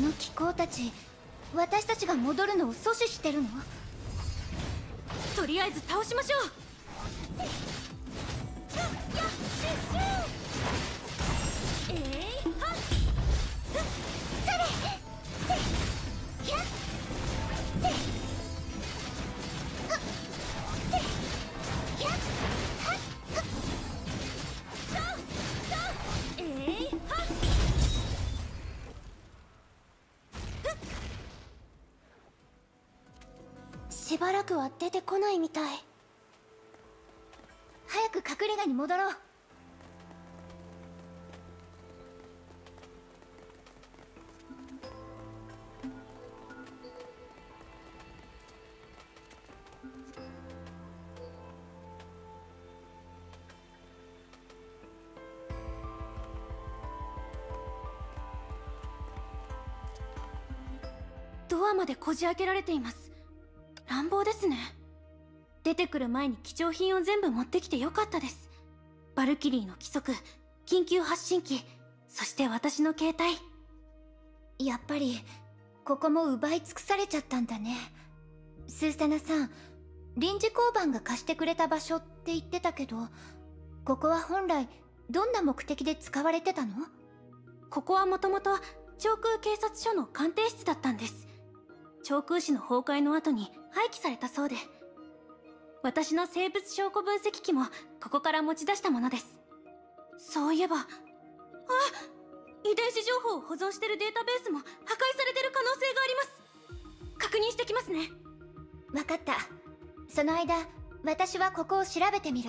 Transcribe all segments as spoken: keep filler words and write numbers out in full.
の気候たち、私たちが戻るのを阻止してるの？とりあえず倒しましょう。しばらくは出てこないみたい。早く隠れ家に戻ろう。ドアまでこじ開けられています。乱暴ですね。出てくる前に貴重品を全部持ってきてよかったです。バルキリーの規則、緊急発信機、そして私の携帯。やっぱりここも奪い尽くされちゃったんだね。スーサナさん、臨時交番が貸してくれた場所って言ってたけど、ここは本来どんな目的で使われてたの？ここはもともと長空警察署の鑑定室だったんです。長空市の崩壊の後に廃棄されたそうで、私の生物証拠分析機もここから持ち出したものです。そういえば、あ、遺伝子情報を保存してるデータベースも破壊されてる可能性があります。確認してきますね。分かった。その間、私はここを調べてみる。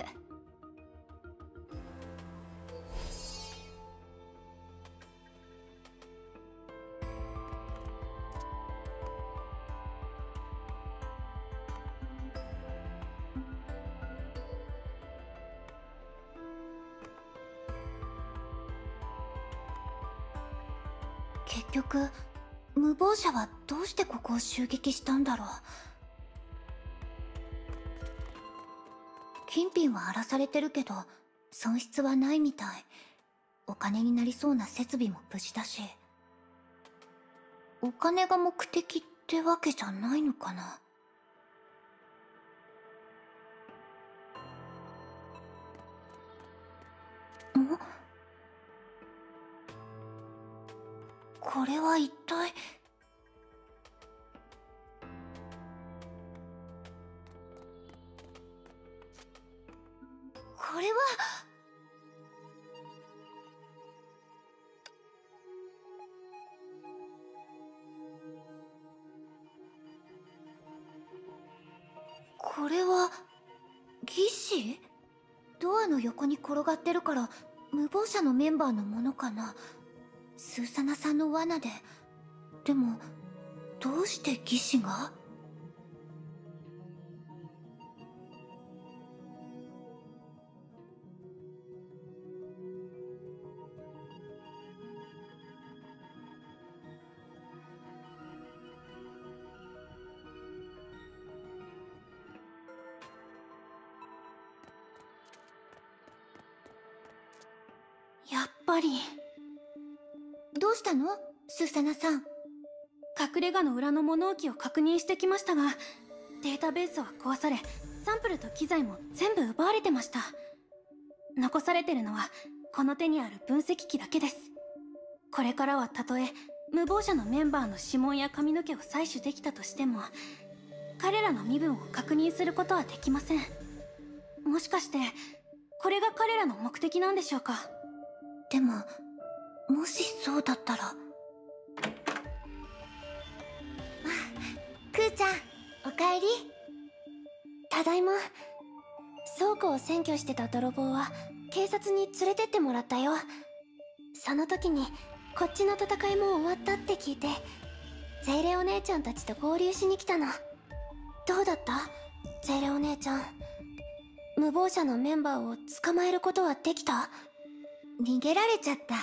結局、無謀者はどうしてここを襲撃したんだろう。金品は荒らされてるけど、損失はないみたい。お金になりそうな設備も無事だし。お金が目的ってわけじゃないのかな。ん？これは一体。これはこれは義肢？ドアの横に転がってるから、無謀者のメンバーのものかな。スーサナさんの罠で。でもどうして義肢が？やっぱり。どうしたの、スーサナさん。隠れ家の裏の物置を確認してきましたが、データベースは壊され、サンプルと機材も全部奪われてました。残されてるのはこの手にある分析機だけです。これからはたとえ無謀者のメンバーの指紋や髪の毛を採取できたとしても、彼らの身分を確認することはできません。もしかしてこれが彼らの目的なんでしょうか。でも、もしそうだったら。あ、クーちゃん、おかえり。ただいま。倉庫を占拠してた泥棒は警察に連れてってもらったよ。その時にこっちの戦いも終わったって聞いて、ゼイレお姉ちゃんたちと合流しに来たの。どうだった、ゼイレお姉ちゃん。無謀者のメンバーを捕まえることはできた？逃げられちゃった。っ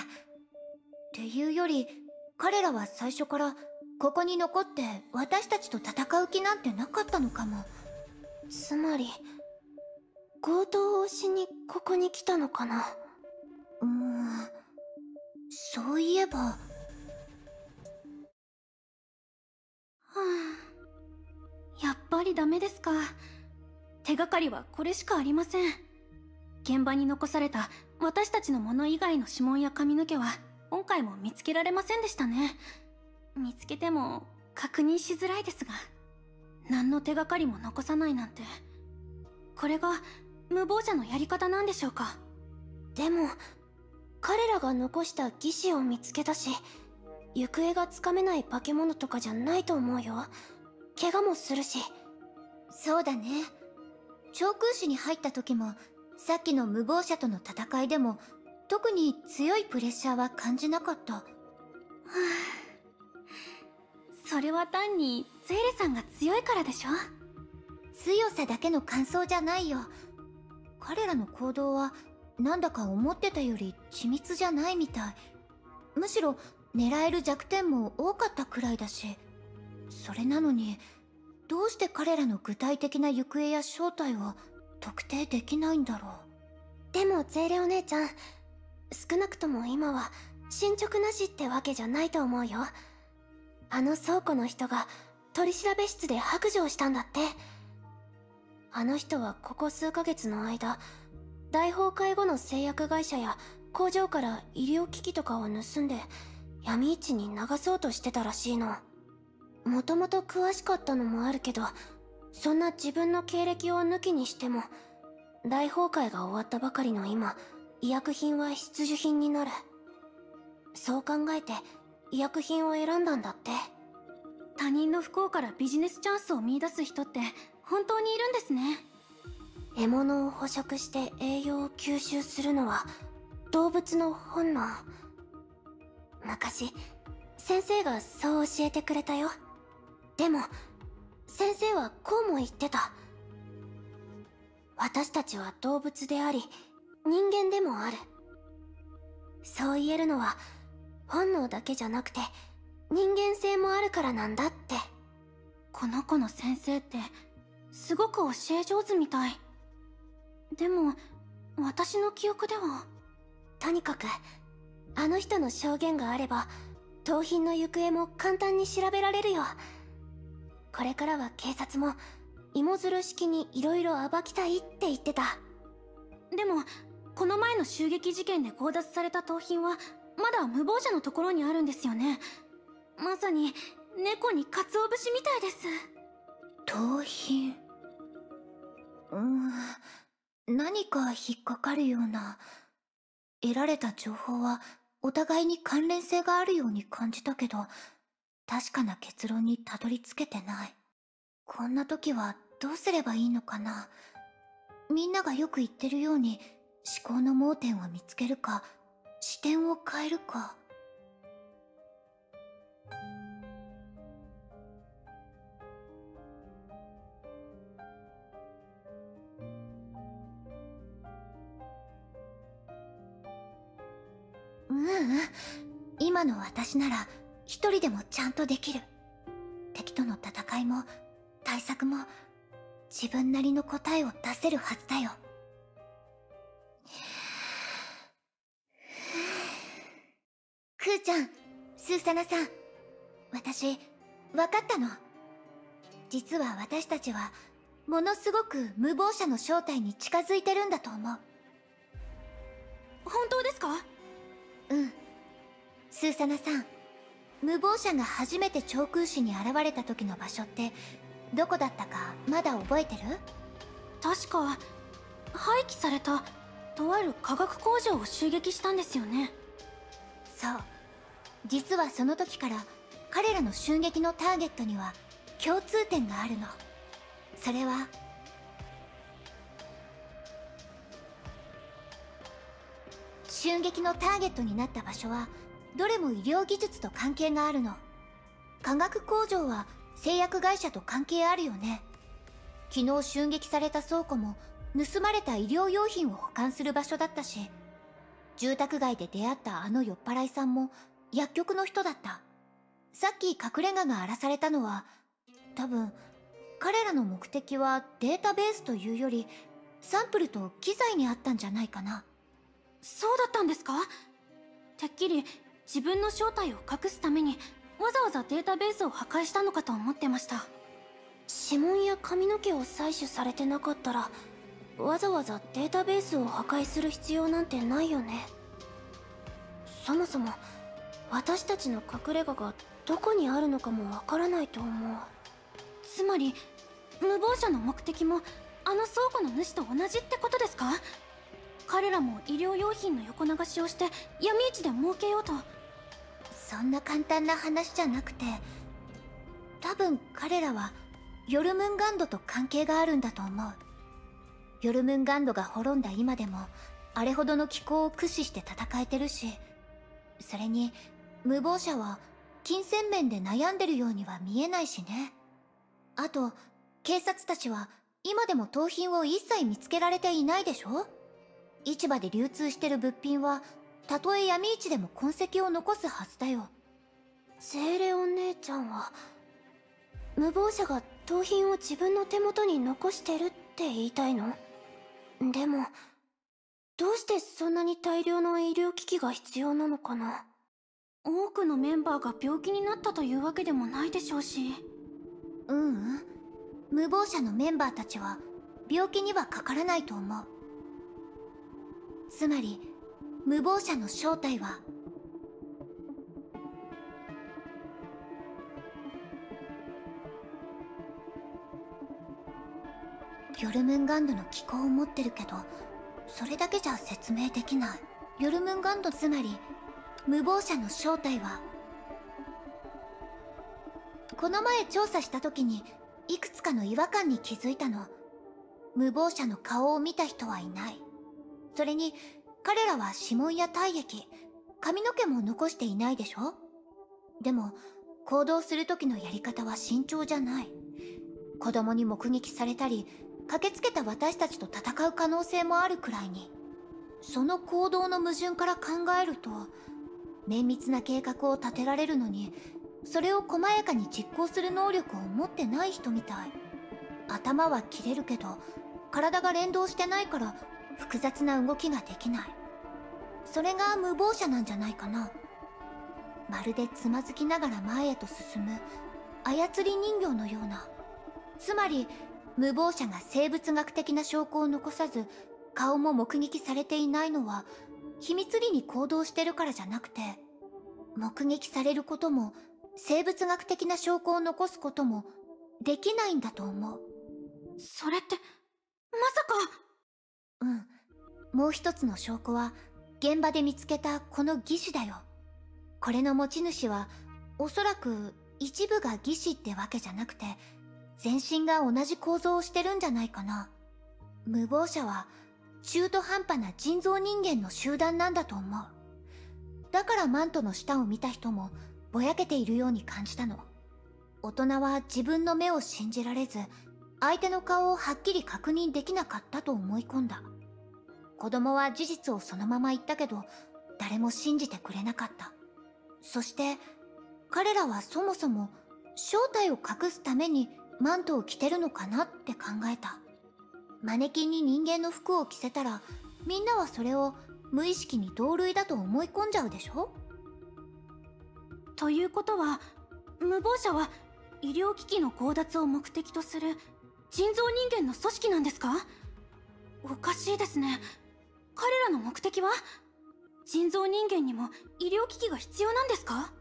ていうより、彼らは最初からここに残って私たちと戦う気なんてなかったのかも。つまり強盗をしにここに来たのかな。うーん、そういえば。あ、やっぱりダメですか。手がかりはこれしかありません。現場に残された私たちのもの以外の指紋や髪の毛は今回も見つけられませんでしたね。見つけても確認しづらいですが、何の手がかりも残さないなんて、これが無謀者のやり方なんでしょうか。でも彼らが残した義肢を見つけたし、行方がつかめない化け物とかじゃないと思うよ。怪我もするし。そうだね。長空市に入った時も、さっきの無謀者との戦いでも特に強いプレッシャーは感じなかった。はあ、それは単にゼーレさんが強いからでしょ。強さだけの感想じゃないよ。彼らの行動はなんだか思ってたより緻密じゃないみたい。むしろ狙える弱点も多かったくらいだし。それなのにどうして彼らの具体的な行方や正体を特定できないんだろう。でもゼーレお姉ちゃん、少なくとも今は進捗なしってわけじゃないと思うよ。あの倉庫の人が取調室で白状したんだって。あの人はここ数ヶ月の間、大崩壊後の製薬会社や工場から医療機器とかを盗んで闇市に流そうとしてたらしいの。もともと詳しかったのもあるけど、そんな自分の経歴を抜きにしても、大崩壊が終わったばかりの今、医薬品は必需品になる。そう考えて医薬品を選んだんだって。他人の不幸からビジネスチャンスを見出す人って本当にいるんですね。獲物を捕食して栄養を吸収するのは動物の本能。昔先生がそう教えてくれたよ。でも先生はこうも言ってた。私たちは動物であり人間でもある。そう言えるのは本能だけじゃなくて人間性もあるからなんだって。この子の先生ってすごく教え上手みたい。でも私の記憶では。とにかくあの人の証言があれば盗品の行方も簡単に調べられるよ。これからは警察も芋づる式にいろいろ暴きたいって言ってた。でもこの前の襲撃事件で強奪された盗品はまだ無謀者のところにあるんですよね。まさに猫に鰹節みたいです。盗品、うーん、何か引っかかるような。得られた情報はお互いに関連性があるように感じたけど、確かな結論にたどり着けてない。こんな時はどうすればいいのかな。みんながよく言ってるように、思考の盲点を見つけるか、視点を変えるか。ううん、今の私なら一人でもちゃんとできる。敵との戦いも対策も自分なりの答えを出せるはずだよ。クーちゃん、スーサナさん、私分かったの。実は私たちはものすごく無謀者の正体に近づいてるんだと思う。本当ですか？うん。スーサナさん、無謀者が初めて長空市に現れた時の場所ってどこだったかまだ覚えてる？確か廃棄されたとある化学工場を襲撃したんですよね。そう、実はその時から彼らの襲撃のターゲットには共通点があるの。それは襲撃のターゲットになった場所はどれも医療技術と関係があるの。化学工場は製薬会社と関係あるよね。昨日襲撃された倉庫も盗まれた医療用品を保管する場所だったし、住宅街で出会ったあの酔っ払いさんも薬局の人だった。さっき隠れ家が荒らされたのは、多分彼らの目的はデータベースというよりサンプルと機材にあったんじゃないかな。そうだったんですか？てっきり自分の正体を隠すためにわざわざデータベースを破壊したのかと思ってました。指紋や髪の毛を採取されてなかったらわざわざデータベースを破壊する必要なんてないよね。そもそも私たちの隠れ家がどこにあるのかもわからないと思う。つまり無謀者の目的もあの倉庫の主と同じってことですか？彼らも医療用品の横流しをして闇市で儲けようと。そんな簡単な話じゃなくて、多分彼らはヨルムンガンドと関係があるんだと思う。ヨルムンガンドが滅んだ今でもあれほどの気候を駆使して戦えてるし、それに無謀者は金銭面で悩んでるようには見えないしね。あと警察たちは今でも盗品を一切見つけられていないでしょ。市場で流通してる物品はたとえ闇市でも痕跡を残すはずだよ。精霊お姉ちゃんは無謀者が盗品を自分の手元に残してるって言いたいの？でもどうしてそんなに大量の医療機器が必要なのかな。多くのメンバーが病気になったというわけでもないでしょうし。ううん、無謀者のメンバーたちは病気にはかからないと思う。つまり無謀者の正体はヨルムンガンドの気候を持ってるけど、それだけじゃ説明できない。ヨルムンガンド、つまり無謀者の正体は、この前調査した時にいくつかの違和感に気づいたの。無謀者の顔を見た人はいない。それに彼らは指紋や体液、髪の毛も残していないでしょ。でも行動する時のやり方は慎重じゃない。子供に目撃されたり駆けつけた私たちと戦う可能性もあるくらいに、その行動の矛盾から考えると綿密な計画を立てられるのにそれを細やかに実行する能力を持ってない人みたい。頭は切れるけど体が連動してないから複雑な動きができない。それが無謀者なんじゃないかな。まるでつまずきながら前へと進む操り人形のような。つまり無謀者が生物学的な証拠を残さず顔も目撃されていないのは秘密裏に行動してるからじゃなくて、目撃されることも生物学的な証拠を残すこともできないんだと思う。それってまさか。うん、もう一つの証拠は現場で見つけたこの義肢だよ。これの持ち主はおそらく一部が義肢ってわけじゃなくて全身が同じ構造をしてるんじゃないかな。無謀者は中途半端な人造人間の集団なんだと思う。だからマントの下を見た人もぼやけているように感じたの。大人は自分の目を信じられず相手の顔をはっきり確認できなかったと思い込んだ。子供は事実をそのまま言ったけど誰も信じてくれなかった。そして彼らはそもそも正体を隠すためにマントを着てるのかなって考えた。マネキンに人間の服を着せたらみんなはそれを無意識に同類だと思い込んじゃうでしょ。ということは無謀者は医療機器の強奪を目的とする人造人間の組織なんですか？おかしいですね。彼らの目的は人造人間にも医療機器が必要なんですか？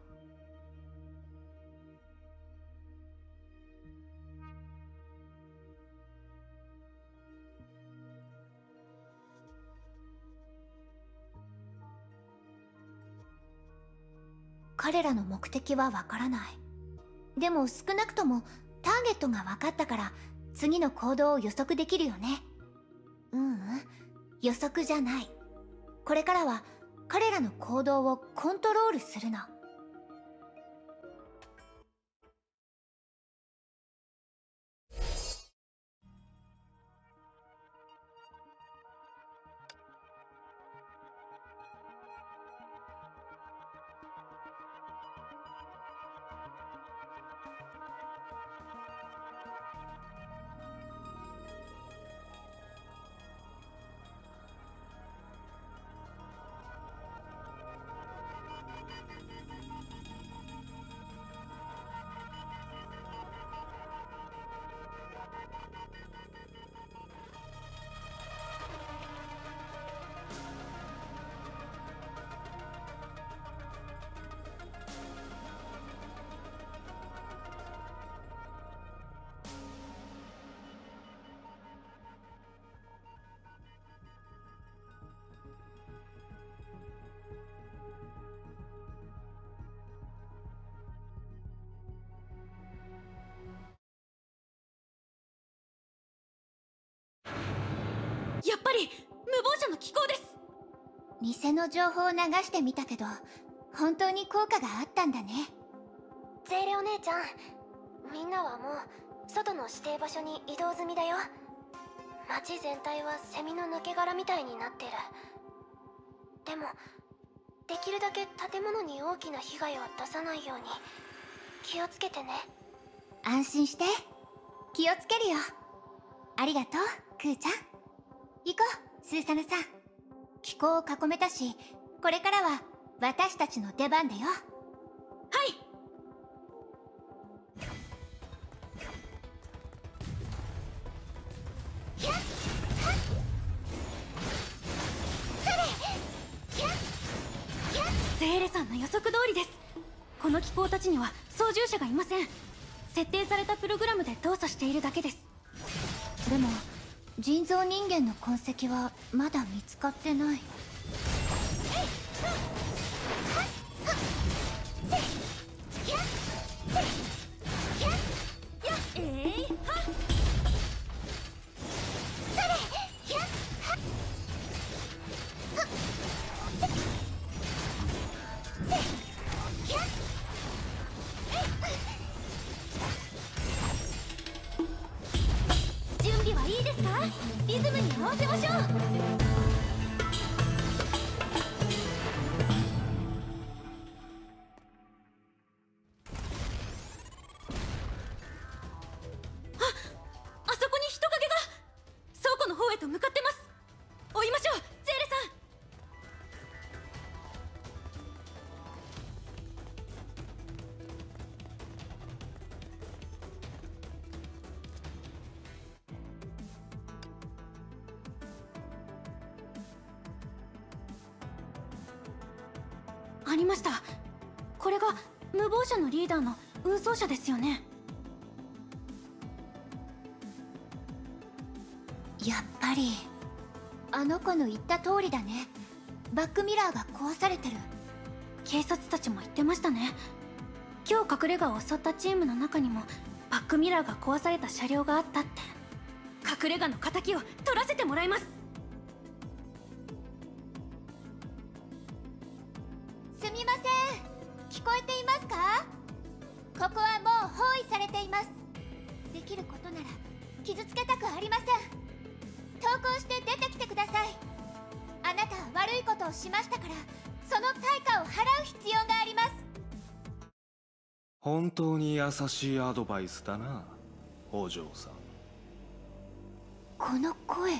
彼らの目的はわからない。でも少なくともターゲットが分かったから次の行動を予測できるよね。ううん、予測じゃない。これからは彼らの行動をコントロールするの。やっぱり無謀者の機構です。偽の情報を流してみたけど本当に効果があったんだね。ゼーレお姉ちゃん、みんなはもう外の指定場所に移動済みだよ。街全体はセミの抜け殻みたいになってる。でもできるだけ建物に大きな被害を出さないように気をつけてね。安心して、気をつけるよ。ありがとうクーちゃん。行こうスーサナさん。気候を囲めたし、これからは私たちの出番だよ。はい。ゼーレさんの予測通りです。この機構たちには操縦者がいません。設定されたプログラムで動作しているだけです。でも人造人間の痕跡はまだ見つかってない。ありました。これが無謀者のリーダーの運送車ですよね。やっぱりあの子の言った通りだね。バックミラーが壊されてる。警察たちも言ってましたね。今日隠れ家を襲ったチームの中にもバックミラーが壊された車両があったって。隠れ家の仇を取らせてもらいます。本当に優しいアドバイスだな、お嬢さん。この声、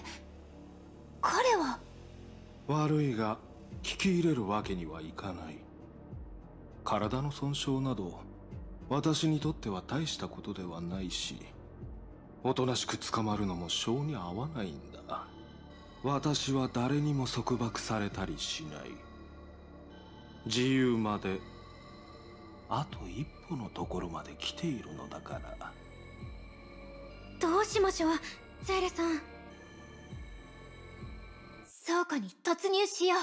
彼は。悪いが聞き入れるわけにはいかない。体の損傷など私にとっては大したことではないし、おとなしく捕まるのも性に合わないんだ。私は誰にも束縛されたりしない。自由まであと一歩のところまで来ているのだから。どうしましょうゼーレさん。倉庫に突入しよう。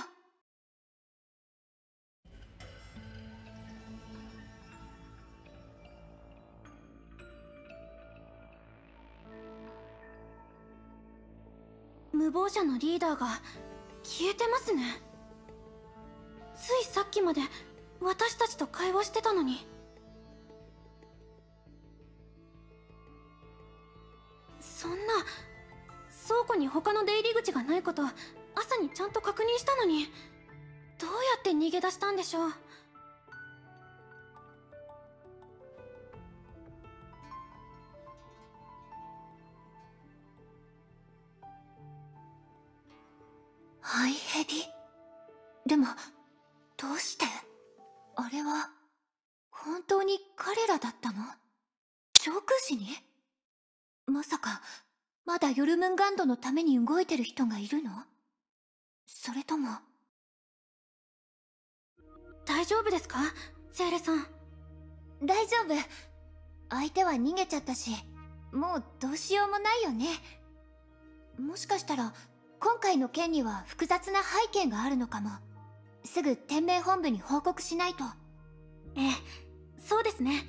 無謀者のリーダーが消えてますね。ついさっきまで私たちと会話してたのに。そんな、倉庫に他の出入り口がないこと朝にちゃんと確認したのに、どうやって逃げ出したんでしょう。ハイヘビ。でもどうしてあれは本当に彼らだったの？上空市に？まさかまだヨルムンガンドのために動いてる人がいるの？それとも。大丈夫ですかゼーレさん。大丈夫。相手は逃げちゃったし、もうどうしようもないよね。もしかしたら今回の件には複雑な背景があるのかも。すぐ天命本部に報告しないと。ええ、そうですね。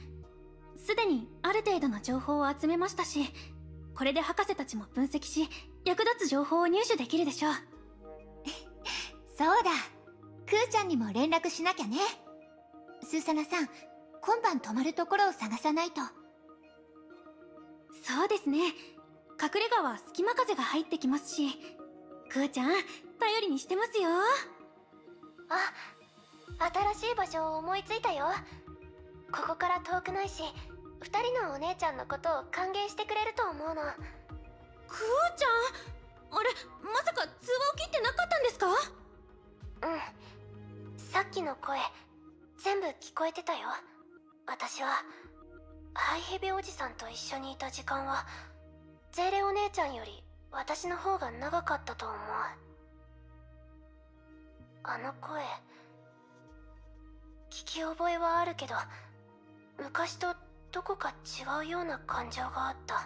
すでにある程度の情報を集めましたし、これで博士たちも分析し役立つ情報を入手できるでしょう。そうだ、クーちゃんにも連絡しなきゃね。スーサナさん、今晩泊まるところを探さないと。そうですね、隠れ家は隙間風が入ってきますし、クーちゃん頼りにしてますよ。あ、新しい場所を思いついたよ。ここから遠くないし、ふたりのお姉ちゃんのことを歓迎してくれると思うの。クーちゃん、あれ、まさか通話を切ってなかったんですか？うん、さっきの声全部聞こえてたよ。私はハイヘビおじさんと一緒にいた時間はゼーレお姉ちゃんより私の方が長かったと思う。あの声、聞き覚えはあるけど、昔とどこか違うような感情があった。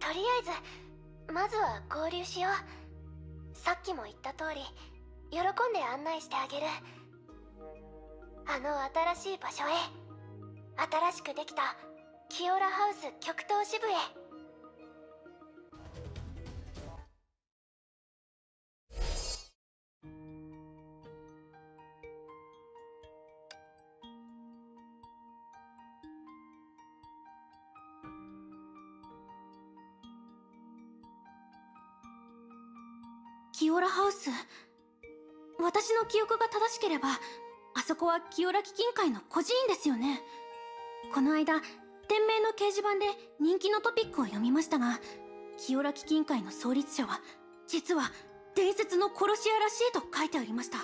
とりあえずまずは合流しよう。さっきも言った通り喜んで案内してあげる。あの新しい場所へ、新しくできたキオラハウス極東支部へ。キオラハウス、私の記憶が正しければあそこはキオラ基金会の孤児院ですよね。この間店名の掲示板で人気のトピックを読みましたが、キオラ基金会の創立者は実は伝説の殺し屋らしいと書いてありました。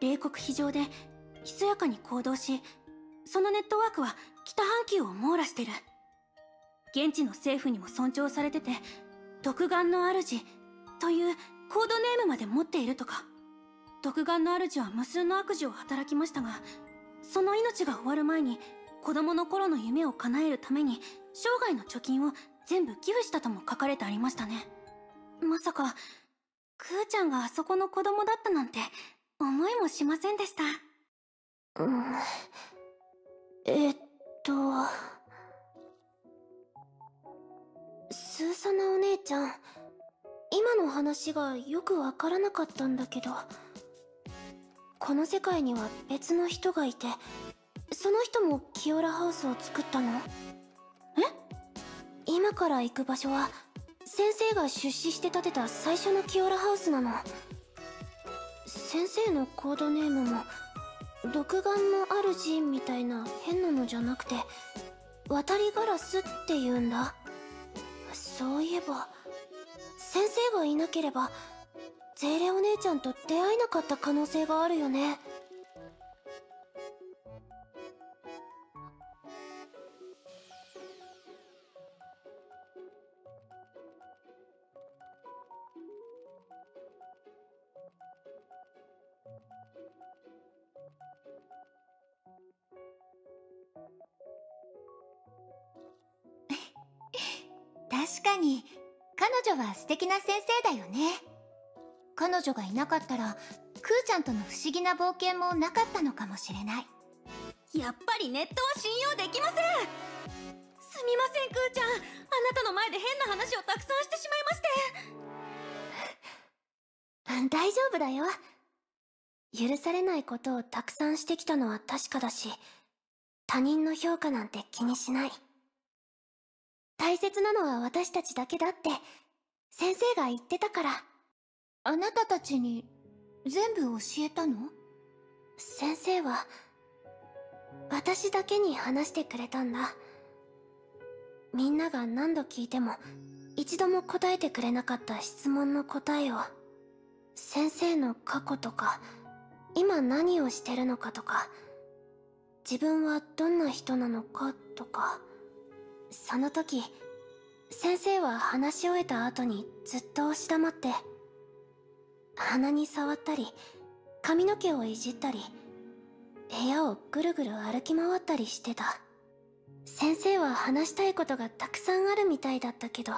冷酷非情でひそやかに行動し、そのネットワークは北半球を網羅してる。現地の政府にも尊重されてて、独眼の主というコードネームまで持っているとか。独眼の主は無数の悪事を働きましたが、その命が終わる前に子供の頃の夢を叶えるために生涯の貯金を全部寄付したとも書かれてありましたね。まさかクーちゃんがあそこの子供だったなんて思いもしませんでした。うん、えっとスーサナお姉ちゃん、今の話がよくわからなかったんだけど、この世界には別の人がいて、その人もキオラハウスを作ったの？え？今から行く場所は先生が出資して建てた最初のキオラハウスなの。先生のコードネームも独眼の主みたいな変なのじゃなくて、渡りガラスっていうんだ。そういえば先生がいなければゼーレお姉ちゃんと出会えなかった可能性があるよね。確かに彼女は素敵な先生だよね。彼女がいなかったらクーちゃんとの不思議な冒険もなかったのかもしれない。やっぱりネットは信用できません。すみませんクーちゃん、あなたの前で変な話をたくさんしてしまいまして大丈夫だよ。許されないことをたくさんしてきたのは確かだし、他人の評価なんて気にしない。大切なのは私たちだけだって先生が言ってたから。あなたたちに全部教えたの？先生は私だけに話してくれたんだ。みんなが何度聞いても一度も答えてくれなかった質問の答えを、先生の過去とか今何をしてるのかとか、自分はどんな人なのかとか。その時先生は話し終えた後にずっと押し黙って、鼻に触ったり髪の毛をいじったり部屋をぐるぐる歩き回ったりしてた。先生は話したいことがたくさんあるみたいだったけど、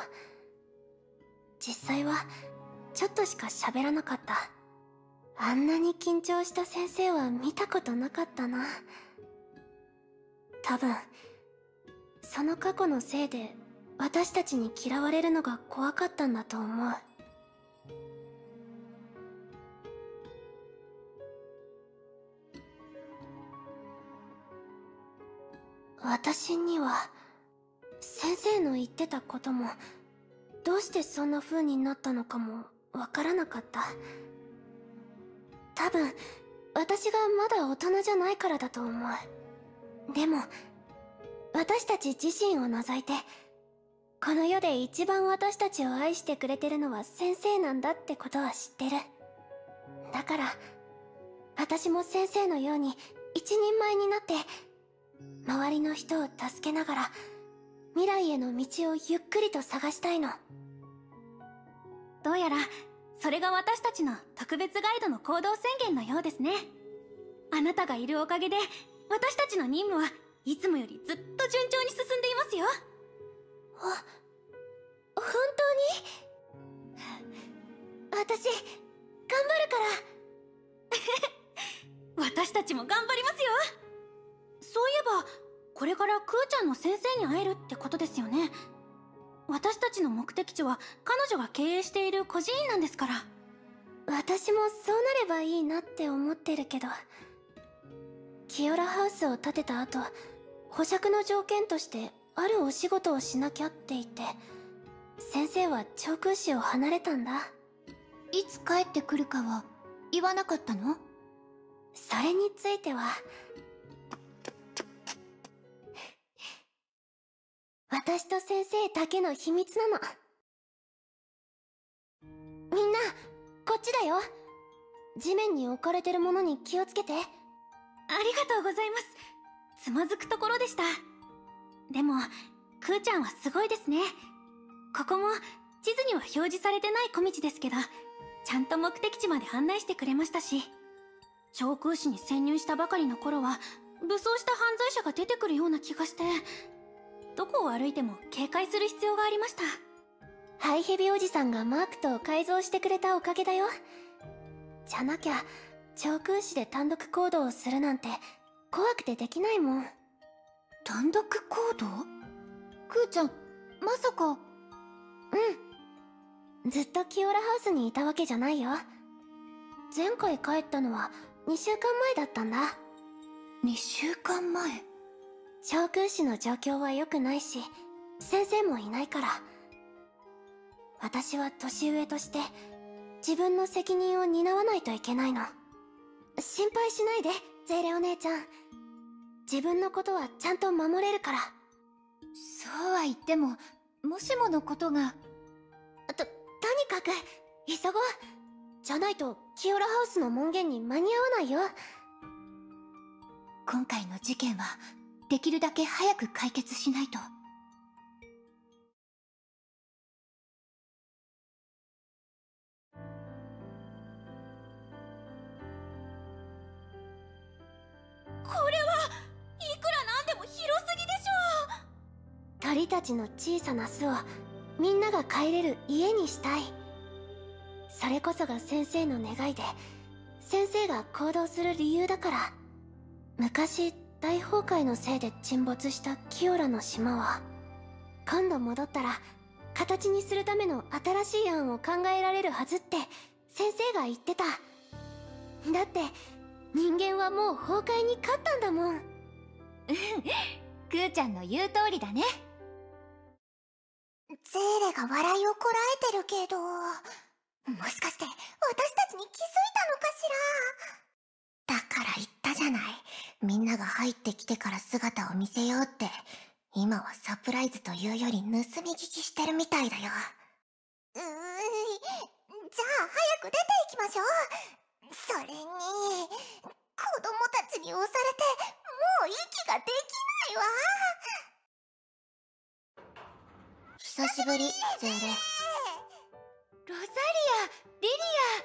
実際はちょっとしか喋らなかった。あんなに緊張した先生は見たことなかったな。多分その過去のせいで私たちに嫌われるのが怖かったんだと思う。私には先生の言ってたこともどうしてそんな風になったのかもわからなかった。多分私がまだ大人じゃないからだと思う。でも私たち自身を除いてこの世で一番私たちを愛してくれてるのは先生なんだってことは知ってる。だから私も先生のように一人前になって周りの人を助けながら未来への道をゆっくりと探したいの。どうやらそれが私たちの特別ガイドの行動宣言のようですね。あなたがいるおかげで私たちの任務はいつもよりずっと順調に進んでいますよ。あ、本当に？私、頑張るから私たちも頑張りますよ。そういえばこれからクーちゃんの先生に会えるってことですよね。私たちの目的地は彼女が経営している孤児院なんですから。私もそうなればいいなって思ってるけど、キヨラハウスを建てた後、保釈の条件としてあるお仕事をしなきゃって言って先生は調空市を離れたんだ。いつ帰ってくるかは言わなかったの？それについては私と先生だけの秘密なの。みんなこっちだよ。地面に置かれてるものに気をつけて。ありがとうございます。つまずくところでした。でもクーちゃんはすごいですね。ここも地図には表示されてない小道ですけど、ちゃんと目的地まで案内してくれましたし、長空市に潜入したばかりの頃は武装した犯罪者が出てくるような気がして、どこを歩いても警戒する必要がありました。ハイヘビおじさんがマークトを改造してくれたおかげだよ。じゃなきゃ長空市で単独行動をするなんて怖くてできないもん。単独行動？クーちゃん、まさか。うん。ずっとキオラハウスにいたわけじゃないよ。前回帰ったのはにしゅうかんまえだったんだ。にしゅうかんまえ？長空市の状況は良くないし、先生もいないから。私は年上として自分の責任を担わないといけないの。心配しないで、ゼーレお姉ちゃん。自分のことはちゃんと守れるから。そうは言っても、もしものことが。と、とにかく、急ごう。じゃないと、キオラハウスの門限に間に合わないよ。今回の事件は、できるだけ早く解決しないと。鳥たちの小さな巣をみんなが帰れる家にしたい。それこそが先生の願いで、先生が行動する理由だから。昔大崩壊のせいで沈没したキオラの島は、今度戻ったら形にするための新しい案を考えられるはずって先生が言ってた。だって人間はもう崩壊に勝ったんだもん。うん、クーちゃんの言う通りだね。ゼーレが笑いをこらえてるけど、もしかして私たちに気づいたのかしら。だから言ったじゃない、みんなが入ってきてから姿を見せようって。今はサプライズというより盗み聞きしてるみたいだよ。うーん、じゃあ早く出ていきましょう。それに子供たちに押されてもう息ができないわ。久しぶり、ゼーレ。ロザリア、リリア、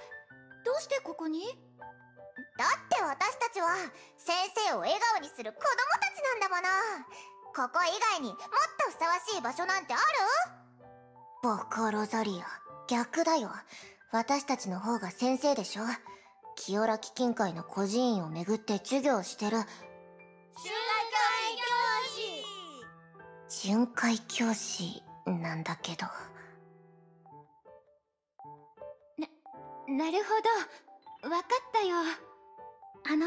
どうしてここに？だって私たちは先生を笑顔にする子供たちなんだもの。ここ以外にもっとふさわしい場所なんてある？バカロザリア、逆だよ。私たちの方が先生でしょ。キオラ基金会の孤児院を巡って授業してる。巡回教師。巡回教師なんだけど。な、なるほど。わかったよ。あの、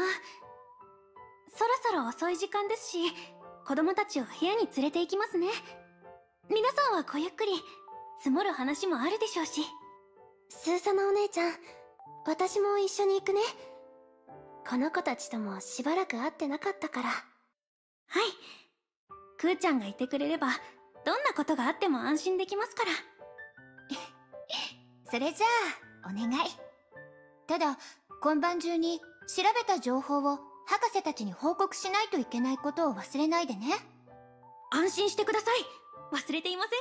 そろそろ遅い時間ですし、子供たちを部屋に連れて行きますね。皆さんはごゆっくり、積もる話もあるでしょうし。スーサナお姉ちゃん、私も一緒に行くね。この子たちともしばらく会ってなかったから。はい。クーちゃんがいてくれれば、どんなことがあっても安心できますから。それじゃあ、お願い。ただ、今晩中に調べた情報を博士たちに報告しないといけないことを忘れないでね。安心してください。忘れていません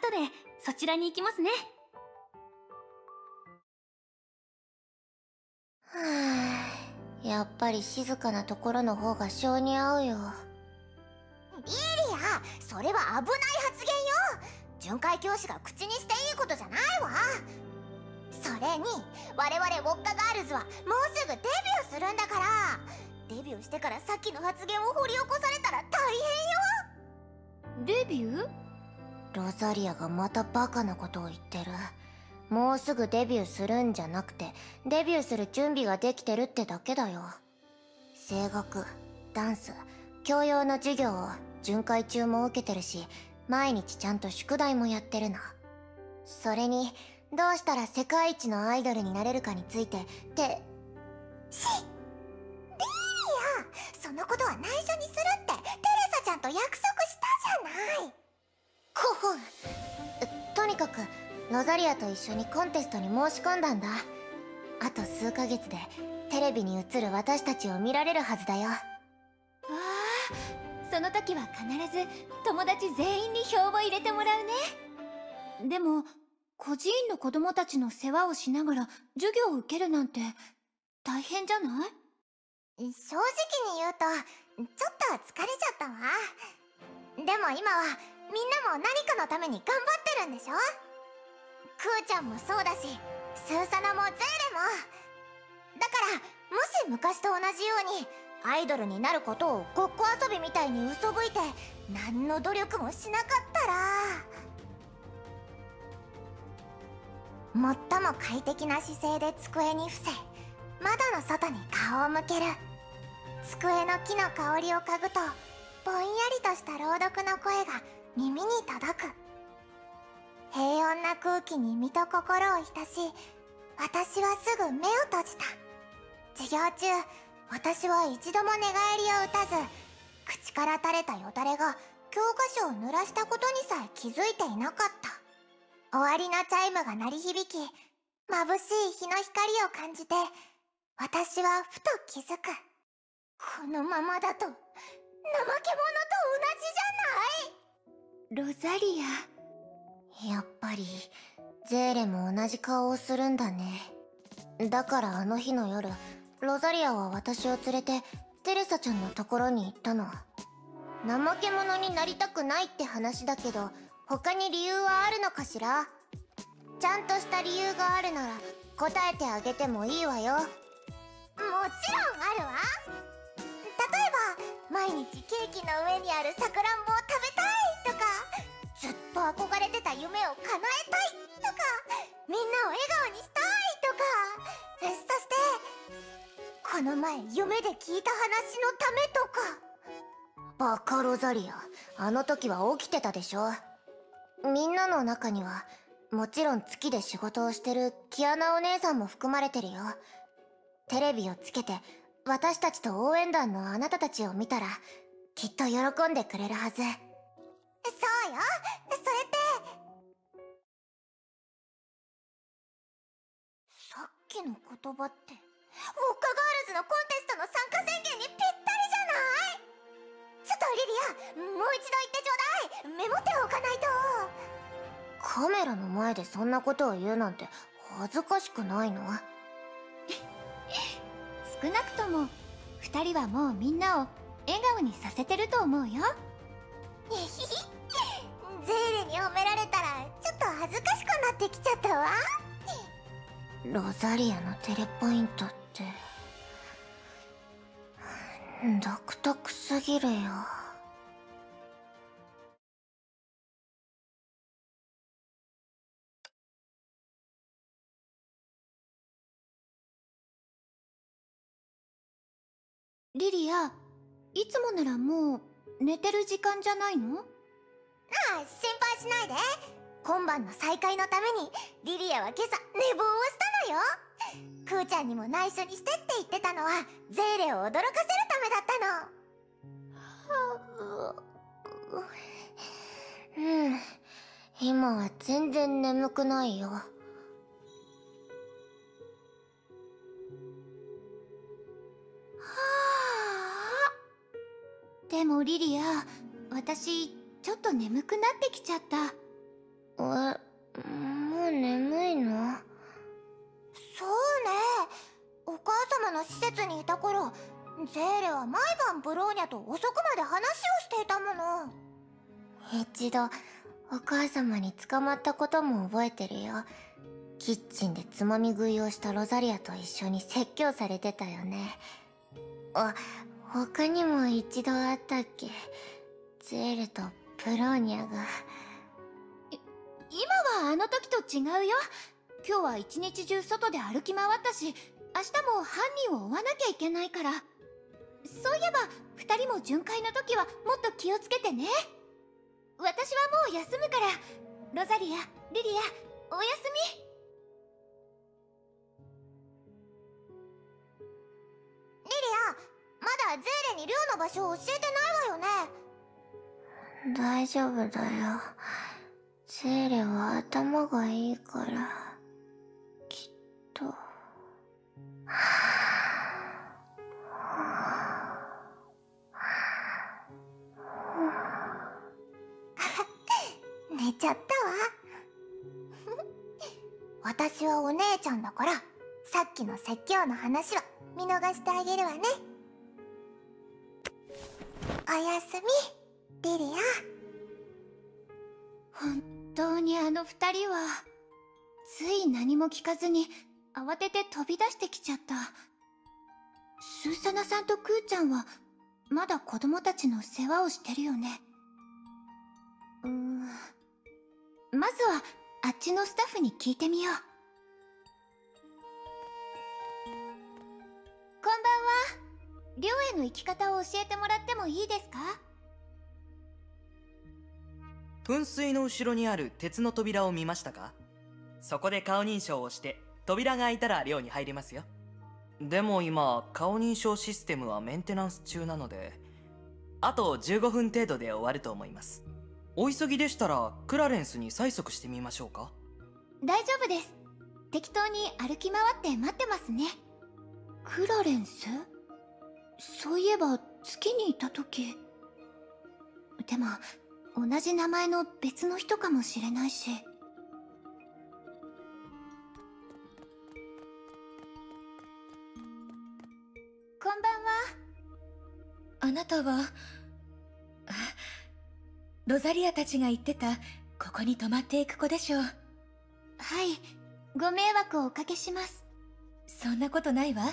から。後でそちらに行きますね。はぁ、やっぱり静かなところの方が性に合うよ。リリア、それは危ない発言よ。巡回教師が口にしていいことじゃないわ。それに我々ウォッカガールズはもうすぐデビューするんだから。デビューしてからさっきの発言を掘り起こされたら大変よ。デビュー？ロザリアがまたバカなことを言ってる。もうすぐデビューするんじゃなくて、デビューする準備ができてるってだけだよ。声楽、ダンス、教養の授業を巡回中も受けてるし、毎日ちゃんと宿題もやってるの。それにどうしたら世界一のアイドルになれるかについてって。リリア、そのことは内緒にするってテレサちゃんと約束したじゃない。こほん。とにかくロザリアと一緒にコンテストに申し込んだんだ。あと数ヶ月でテレビに映る私たちを見られるはずだよ。わあ、その時は必ず友達全員に票を入れてもらうね。でも孤児院の子供たちの世話をしながら授業を受けるなんて大変じゃない？正直に言うとちょっと疲れちゃったわ。でも今はみんなも何かのために頑張ってるんでしょ？クーちゃんもそうだし、スーサナもゼーレも。だからもし昔と同じようにアイドルになることをごっこ遊びみたいに嘘吹いて何の努力もしなかったら。最も快適な姿勢で机に伏せ、窓の外に顔を向ける。机の木の香りを嗅ぐとぼんやりとした朗読の声が耳に届く。平穏な空気に身と心を浸し、私はすぐ目を閉じた。授業中、私は一度も寝返りを打たず、口から垂れたよだれが教科書を濡らしたことにさえ気づいていなかった。終わりのチャイムが鳴り響き、眩しい日の光を感じて、私はふと気づく。このままだと、怠け者と同じじゃない？ロザリア。やっぱりゼーレも同じ顔をするんだね。だからあの日の夜、ロザリアは私を連れてテレサちゃんのところに行ったの。怠け者になりたくないって話だけど、他に理由はあるのかしら？ちゃんとした理由があるなら答えてあげてもいいわよ。もちろんあるわ。例えば毎日ケーキの上にあるさくらんぼを食べたいとか、ずっと憧れてた夢を叶えたいとか、みんなを笑顔にしたいとか、そしてこの前夢で聞いた話のためとか。バカロザリア、あの時は起きてたでしょ。みんなの中にはもちろん月で仕事をしてるキアナお姉さんも含まれてるよ。テレビをつけて私たちと応援団のあなたたちを見たらきっと喜んでくれるはず。そうよ、それってさっきの言葉ってウォッカガールズのコンテストの参加宣言にぴったりじゃない？ちょっとリリア、もう一度言ってちょうだい。メモっておかないと。カメラの前でそんなことを言うなんて恥ずかしくないの？少なくともふたりはもうみんなを笑顔にさせてると思うよ。ゼーレに褒められたらちょっと恥ずかしくなってきちゃったわ。ロザリアのテレポイントって独特すぎるよ。リリア、いつもならもう寝てる時間じゃないの？ああ、心配しないで。今晩の再会のためにリリアは今朝寝坊をしたのよ。クーちゃんにも内緒にしてって言ってたのはゼーレを驚かせるためだったの。はう、うん、今は全然眠くないよ。でもリリア、私ちょっと眠くなってきちゃった。え、もう眠いの？そうね、お母様の施設にいた頃、ゼーレは毎晩ブローニャと遅くまで話をしていたもの。一度お母様に捕まったことも覚えてるよ。キッチンでつまみ食いをしたロザリアと一緒に説教されてたよね。あ、他にも一度あったっけ、ゼーレとブローニャが。今はあの時と違うよ。今日は一日中外で歩き回ったし、明日も犯人を追わなきゃいけないから。そういえば二人も巡回の時はもっと気をつけてね。私はもう休むから。ロザリア、リリア、おやすみ。まだゼーレに寮の場所を教えてないわよね。大丈夫だよ。ゼーレは頭がいいから、きっと。は寝ちゃったわ。私はお姉ちゃんだから、さっきの説教の話は見逃してあげるわね。おやすみ、リリア。本当にあの二人は、つい何も聞かずに慌てて飛び出してきちゃった。スーサナさんとクーちゃんはまだ子供たちの世話をしてるよね。うーん、まずはあっちのスタッフに聞いてみよう。こんばんは。寮への行き方を教えてもらってもいいですか？噴水の後ろにある鉄の扉を見ましたか？そこで顔認証をして扉が開いたら寮に入れますよ。でも今顔認証システムはメンテナンス中なので、あとじゅうごふん程度で終わると思います。お急ぎでしたらクラレンスに催促してみましょうか？大丈夫です。適当に歩き回って待ってますね。クラレンス？そういえば月にいた時。でも同じ名前の別の人かもしれないし。こんばんは。あなたはロザリアたちが言ってた、ここに泊まっていく子でしょう。はい、ご迷惑をおかけします。そんなことないわ。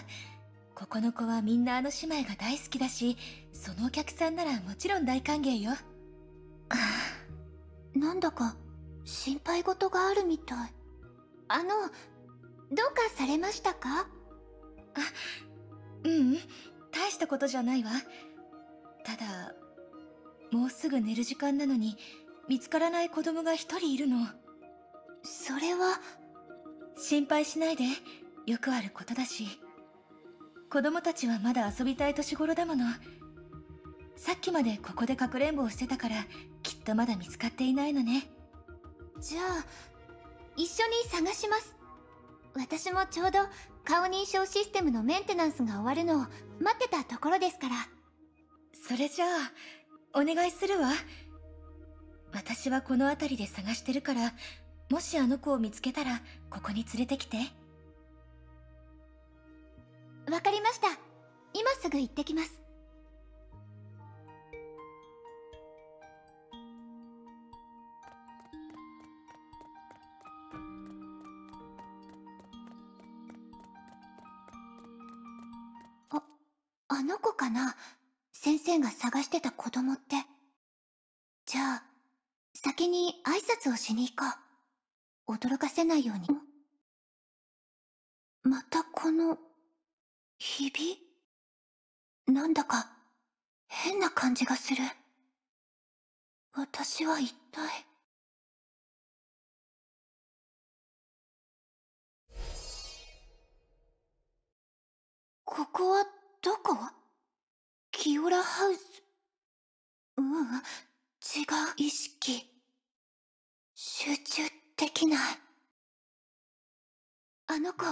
ここの子はみんなあの姉妹が大好きだし、そのお客さんならもちろん大歓迎よ。なんだか心配事があるみたい。あの、どうかされましたか？あ、ううん、大したことじゃないわ。ただ、もうすぐ寝る時間なのに見つからない子供が一人いるの。それは心配しないで、よくあることだし。子供たちはまだ遊びたい年頃だもの。さっきまでここでかくれんぼをしてたから、きっとまだ見つかっていないのね。じゃあ一緒に探します。私もちょうど顔認証システムのメンテナンスが終わるのを待ってたところですから。それじゃあお願いするわ。私はこの辺りで探してるから、もしあの子を見つけたらここに連れてきて。わかりました。今すぐ行ってきます。あ、あの子かな？先生が探してた子供って。じゃあ、先に挨拶をしに行こう。驚かせないように。またこの、ひび？なんだか変な感じがする。私は一体…ここはどこ？キオラハウス…ううん、違う。意識…集中できない。あの子を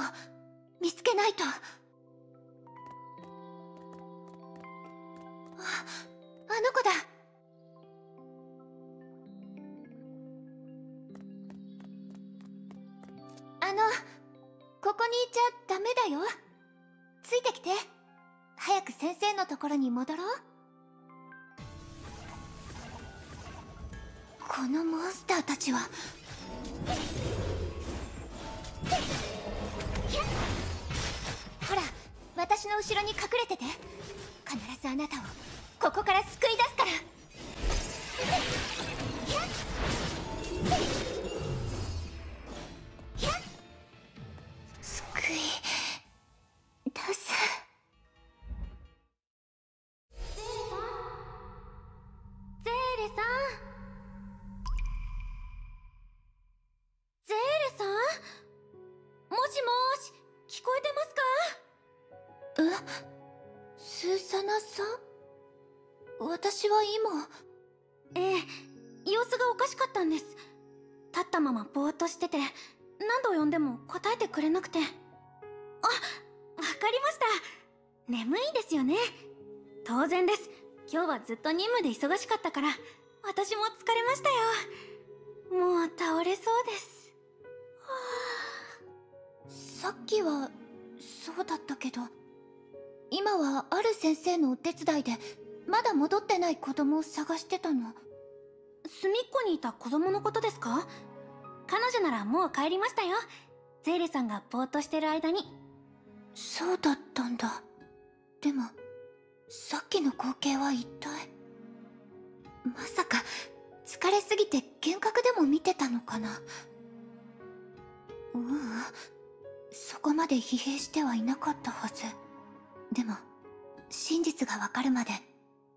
見つけないと。あ、あの子だ。あの、ここにいちゃダメだよ。ついてきて。早く先生のところに戻ろう。このモンスターたちは。ほら、私の後ろに隠れてて。必ずあなたをここから救い出すから。救い出す。ゼーレさん、ゼーレさん、ゼーレさん、もしもーし、聞こえてますか？え？スーサナさん、私は今…ええ、様子がおかしかったんです。立ったままぼーっとしてて、何度呼んでも答えてくれなくて。あ、わかりました。眠いですよね。当然です。今日はずっと任務で忙しかったから、私も疲れましたよ。もう倒れそうです。はあ、さっきはそうだったけど、今はある先生のお手伝いでまだ戻ってない子供を探してたの。隅っこにいた子供のことですか？彼女ならもう帰りましたよ。ゼーレさんがぼーっとしてる間に。そうだったんだ。でもさっきの光景は一体…まさか疲れすぎて幻覚でも見てたのかな。ううん、そこまで疲弊してはいなかったはず。でも真実がわかるまで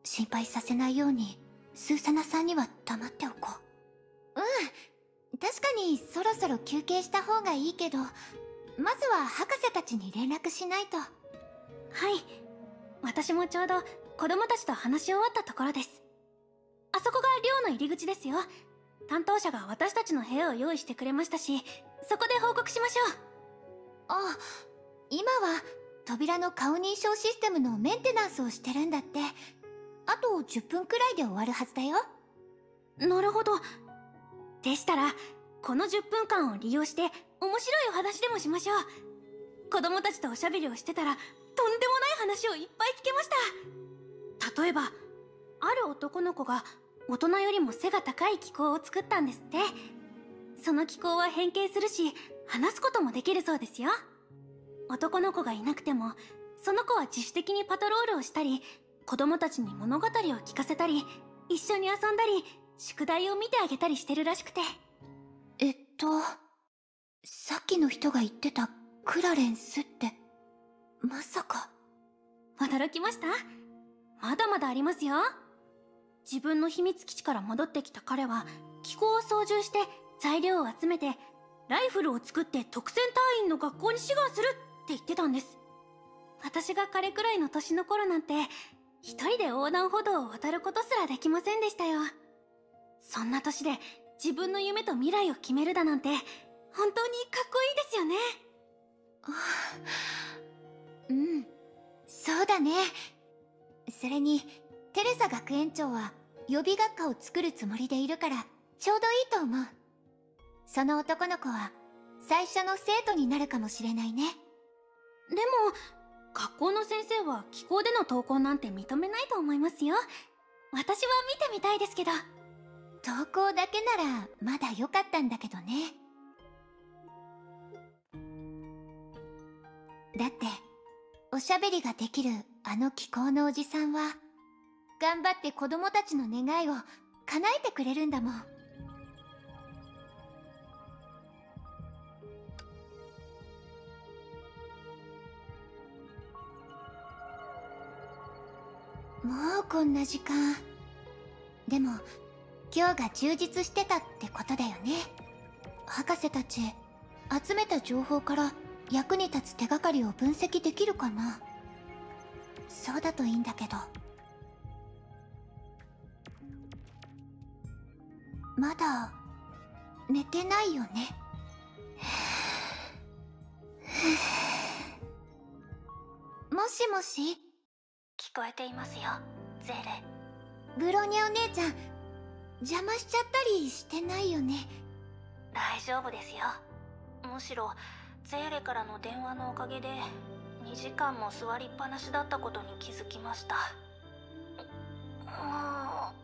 心配させないようにスーサナさんには黙っておこう。うん、確かにそろそろ休憩した方がいいけど、まずは博士たちに連絡しないと。はい、私もちょうど子供たちと話し終わったところです。あそこが寮の入り口ですよ。担当者が私たちの部屋を用意してくれましたし、そこで報告しましょう。ああ、今は扉の顔認証システムのメンテナンスをしてるんだって。あとじゅっぷんくらいで終わるはずだよ。なるほど。でしたらこのじゅっぷんかんを利用して面白いお話でもしましょう。子供たちとおしゃべりをしてたらとんでもない話をいっぱい聞けました。例えば、ある男の子が大人よりも背が高い気候を作ったんですって。その気候は変形するし、話すこともできるそうですよ。男の子がいなくても、その子は自主的にパトロールをしたり、子供たちに物語を聞かせたり、一緒に遊んだり、宿題を見てあげたりしてるらしくて。えっと、さっきの人が言ってたクラレンスって、まさか。驚きました？まだまだありますよ。自分の秘密基地から戻ってきた彼は、気候を操縦して材料を集めて、ライフルを作って特戦隊員の学校に志願するって言ってたんです。私が彼くらいの年の頃なんて、一人で横断歩道を渡ることすらできませんでしたよ。そんな年で自分の夢と未来を決めるだなんて、本当にかっこいいですよね。ああ、うん、そうだね。それにテレサ学園長は予備学科を作るつもりでいるから、ちょうどいいと思う。その男の子は最初の生徒になるかもしれないね。でも学校の先生は気候での登校なんて認めないと思いますよ。私は見てみたいですけど。登校だけならまだ良かったんだけどね。だっておしゃべりができるあの気候のおじさんは頑張って子供たちの願いを叶えてくれるんだもん。もうこんな時間。でも今日が充実してたってことだよね。博士たち集めた情報から役に立つ手がかりを分析できるかな。そうだといいんだけど。まだ寝てないよね。もしもし。聞こえていますよ、ゼーレ。ブロニャお姉ちゃん、邪魔しちゃったりしてないよね。大丈夫ですよ。むしろゼーレからの電話のおかげでにじかんも座りっぱなしだったことに気づきました。もう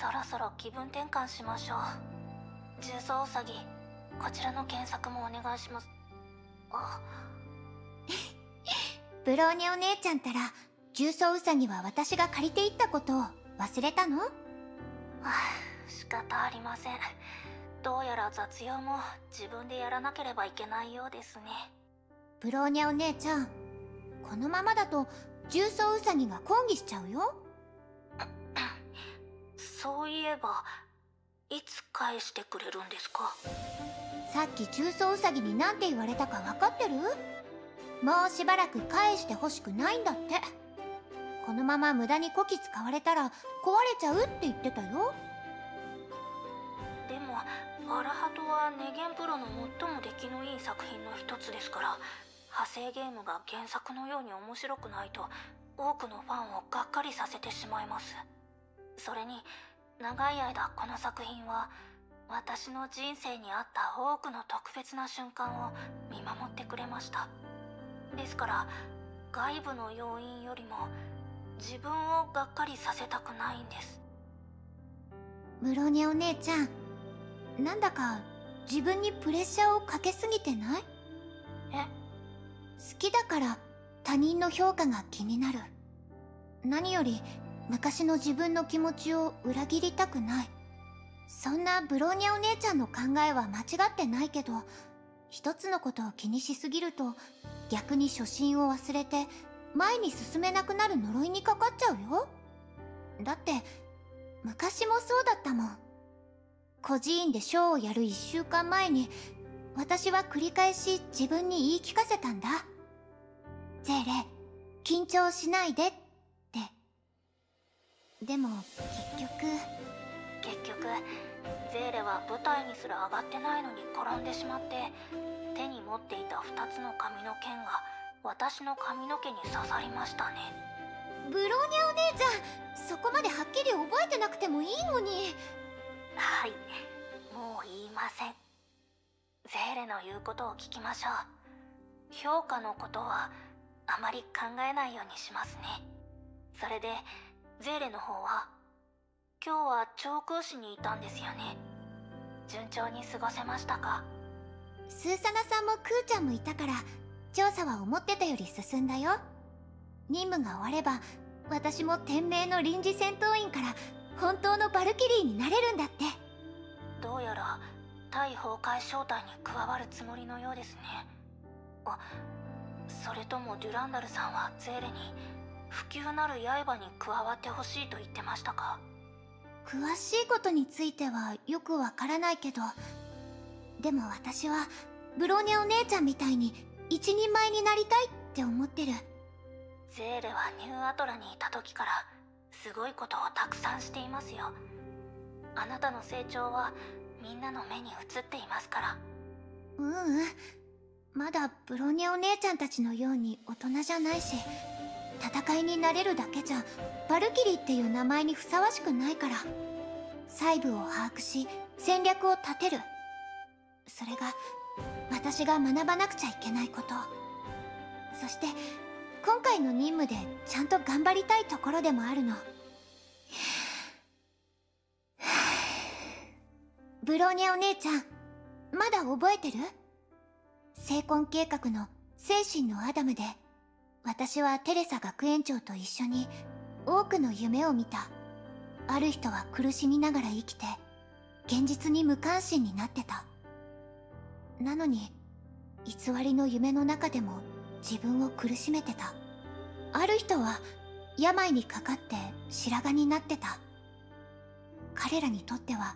そろそろ気分転換しましょう。重曹ウサギ、こちらの検索もお願いします。あブローニャお姉ちゃんたら重曹ウサギは私が借りていったことを忘れたの？仕方ありません。どうやら雑用も自分でやらなければいけないようですね。ブローニャお姉ちゃん、このままだと重曹ウサギが抗議しちゃうよ。そういえば、いつ返してくれるんですか？さっき重曹ウサギに何て言われたか分かってる？もうしばらく返してほしくないんだって。このまま無駄にこき使われたら壊れちゃうって言ってたよ。でもアラハトはネゲンプロの最も出来のいい作品の一つですから、派生ゲームが原作のように面白くないと多くのファンをがっかりさせてしまいます。それに長い間この作品は私の人生にあった多くの特別な瞬間を見守ってくれました。ですから外部の要因よりも自分をがっかりさせたくないんです。ブロニャお姉ちゃん、なんだか自分にプレッシャーをかけすぎてない？え？好きだから他人の評価が気になる。何より昔の自分の気持ちを裏切りたくない。そんなブロニャお姉ちゃんの考えは間違ってないけど、一つのことを気にしすぎると逆に初心を忘れて前に進めなくなる呪いにかかっちゃうよ。だって昔もそうだったもん。孤児院でショーをやるいっしゅうかんまえに私は繰り返し自分に言い聞かせたんだ。ゼーレ、緊張しないでって。でも結局結局ゼーレは舞台にすら上がってないのに転んでしまって、手に持っていたふたつの髪の剣が私の髪の毛に刺さりましたね。ブローニャお姉ちゃん、そこまではっきり覚えてなくてもいいのに。はい、もう言いません。ゼーレの言うことを聞きましょう。評価のことはあまり考えないようにしますね。それでゼーレの方は今日は調空市にいたんですよね。順調に過ごせましたか？スーサナさんもクーちゃんもいたから調査は思ってたより進んだよ。任務が終われば私も天命の臨時戦闘員から本当のバルキリーになれるんだって。どうやら対崩壊小隊に加わるつもりのようですね。あ、それともデュランダルさんはゼーレに不朽なる刃に加わってほしいと言ってましたか？詳しいことについてはよくわからないけど、でも私はブローニャお姉ちゃんみたいに一人前になりたいって思ってる。ゼーレはニューアトラにいた時からすごいことをたくさんしていますよ。あなたの成長はみんなの目に映っていますから。ううん、まだブローニャお姉ちゃんたちのように大人じゃないし、戦いになれるだけじゃバルキリーっていう名前にふさわしくないから。細部を把握し戦略を立てる、それが私が学ばなくちゃいけないこと。そして今回の任務でちゃんと頑張りたいところでもあるの。ブローニャお姉ちゃん、まだ覚えてる？聖婚計画の精神のアダムで私はテレサ学園長と一緒に多くの夢を見た。ある人は苦しみながら生きて現実に無関心になってた。なのに偽りの夢の中でも自分を苦しめてた。ある人は病にかかって白髪になってた。彼らにとっては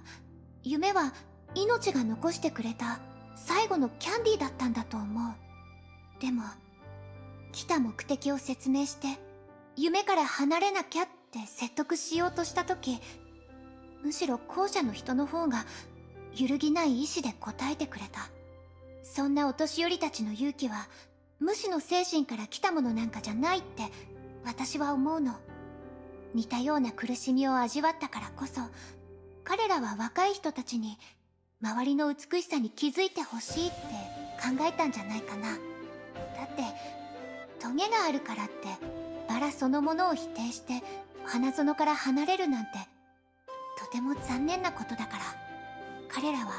夢は命が残してくれた最後のキャンディーだったんだと思う。でも来た目的を説明して夢から離れなきゃって説得しようとした時、むしろ後者の人の方が揺るぎない意志で応えてくれた。そんなお年寄りたちの勇気は無視の精神から来たものなんかじゃないって私は思うの。似たような苦しみを味わったからこそ、彼らは若い人たちに周りの美しさに気づいてほしいって考えたんじゃないかな。だってトゲがあるからってバラそのものを否定して花園から離れるなんてとても残念なことだから、彼らは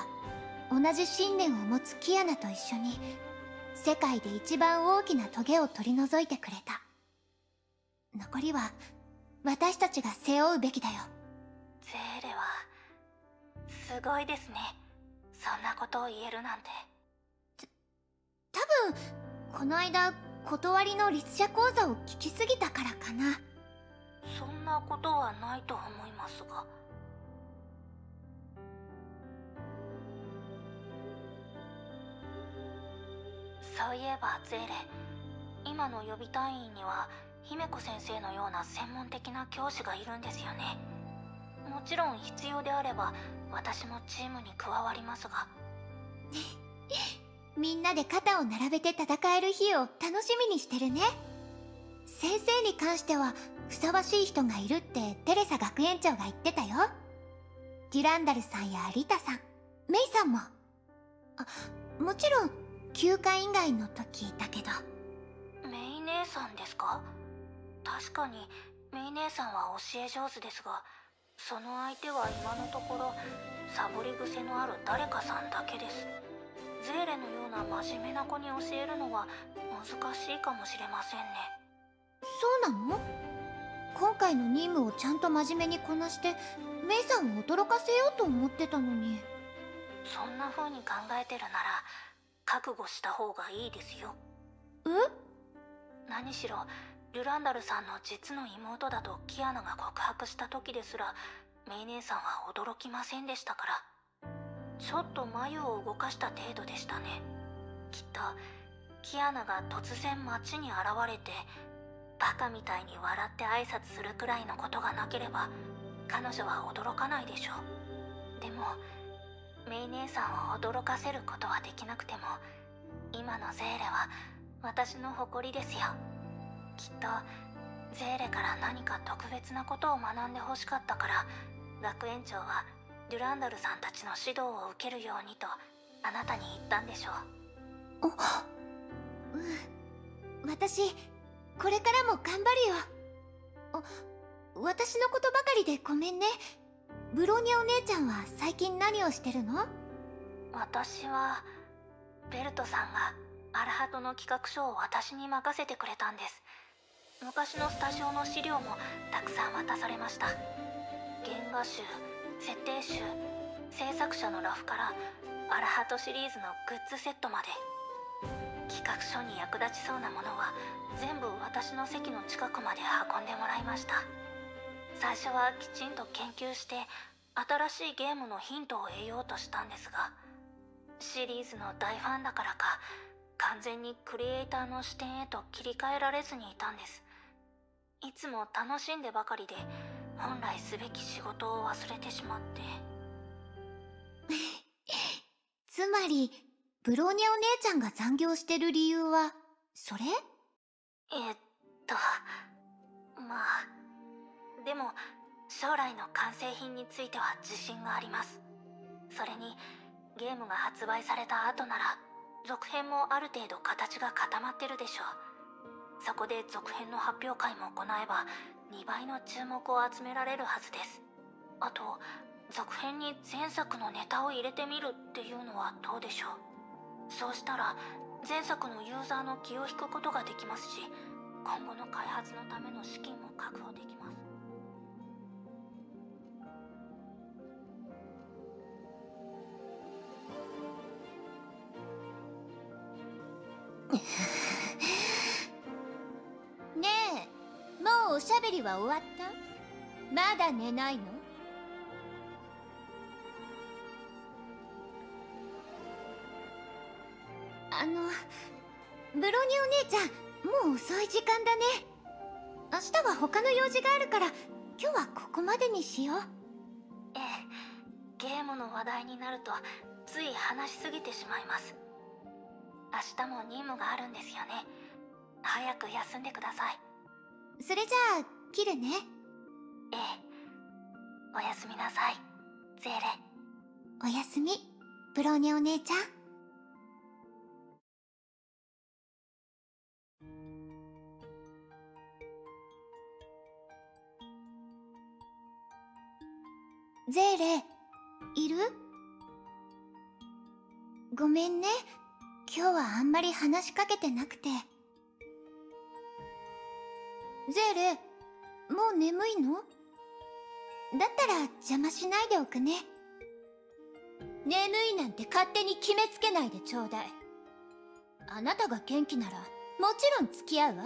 同じ信念を持つキアナと一緒に世界で一番大きなトゲを取り除いてくれた。残りは私たちが背負うべきだよ。ゼーレはすごいですね、そんなことを言えるなんて。た多分この間断りの律者講座を聞きすぎたからかな。そんなことはないと思いますが。そういえばゼーレ、今の予備隊員には姫子先生のような専門的な教師がいるんですよね。もちろん必要であれば私もチームに加わりますがみんなで肩を並べて戦える日を楽しみにしてるね。先生に関してはふさわしい人がいるってテレサ学園長が言ってたよ。デュランダルさんやリタさん、メイさんも。あ、もちろん休暇以外の時だけど。メイ姉さんですか？確かにメイ姉さんは教え上手ですが、その相手は今のところサボり癖のある誰かさんだけです。ゼーレのような真面目な子に教えるのは難しいかもしれませんね。そうなの？今回の任務をちゃんと真面目にこなしてメイさんを驚かせようと思ってたのに。そんな風に考えてるなら覚悟した方がいいですよ。え？何しろデュランダルさんの実の妹だとキアナが告白した時ですら、メイ姉さんは驚きませんでしたから。ちょっと眉を動かした程度でしたね。きっとキアナが突然街に現れてバカみたいに笑って挨拶するくらいのことがなければ彼女は驚かないでしょう。でもメイ姉さんを驚かせることはできなくても、今のゼーレは私の誇りですよ。きっとゼーレから何か特別なことを学んでほしかったから、学園長はデュランダルさんたちの指導を受けるようにとあなたに言ったんでしょう。あ、うん、私これからも頑張るよ。あ、私のことばかりでごめんね。ブローニャお姉ちゃんは最近何をしてるの？私はベルトさんがアラハトの企画書を私に任せてくれたんです。昔のスタジオの資料もたくさん渡されました。原画集、設定集、制作者のラフからアラハトシリーズのグッズセットまで、企画書に役立ちそうなものは全部私の席の近くまで運んでもらいました。最初はきちんと研究して新しいゲームのヒントを得ようとしたんですが、シリーズの大ファンだからか完全にクリエイターの視点へと切り替えられずにいたんです。いつも楽しんでばかりで本来すべき仕事を忘れてしまってつまりブローニャお姉ちゃんが残業してる理由はそれ？えっとまあでも将来の完成品については自信があります。それにゲームが発売された後なら続編もある程度形が固まってるでしょう。そこで続編の発表会も行えばにばいの注目を集められるはずです。あと続編に前作のネタを入れてみるっていうのはどうでしょう。そうしたら前作のユーザーの気を引くことができますし、今後の開発のための資金も確保できます。ねえうおしゃべりは終わった？まだ寝ないの？あの、ブロニーお姉ちゃん、もう遅い時間だね。明日は他の用事があるから、今日はここまでにしよう。ええ、ゲームの話題になるとつい話しすぎてしまいます。明日も任務があるんですよね。早く休んでください。それじゃあ切るね。ええ、おやすみなさい、ゼーレ。おやすみ、ブローニャお姉ちゃん。ゼーレ、いる？ごめんね、今日はあんまり話しかけてなくて。ゼーレ、もう眠いの？だったら邪魔しないでおくね。眠いなんて勝手に決めつけないでちょうだい。あなたが元気なら、もちろん付き合うわ。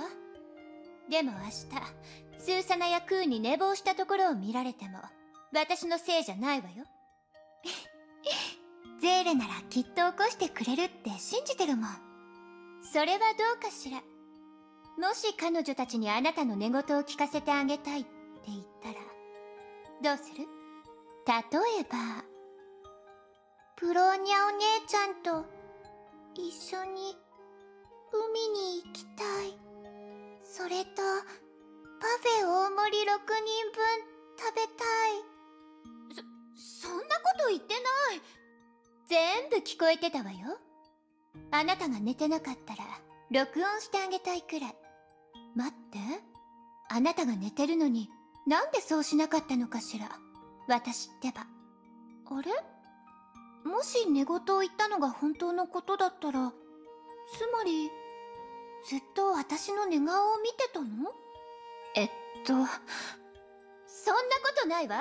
でも明日、スーサナやクーに寝坊したところを見られても、私のせいじゃないわよ。ゼーレならきっと起こしてくれるって信じてるもん。それはどうかしら。もし彼女たちにあなたの寝言を聞かせてあげたいって言ったら、どうする？例えば、ブローニャお姉ちゃんと一緒に海に行きたい。それと、パフェ大盛りろくにんぶん食べたい。そんなこと言ってない。全部聞こえてたわよ。あなたが寝てなかったら録音してあげたいくらい。待って、あなたが寝てるのになんでそうしなかったのかしら。私ってば、あれ、もし寝言を言ったのが本当のことだったら、つまりずっと私の寝顔を見てたの？えっとそんなことないわ。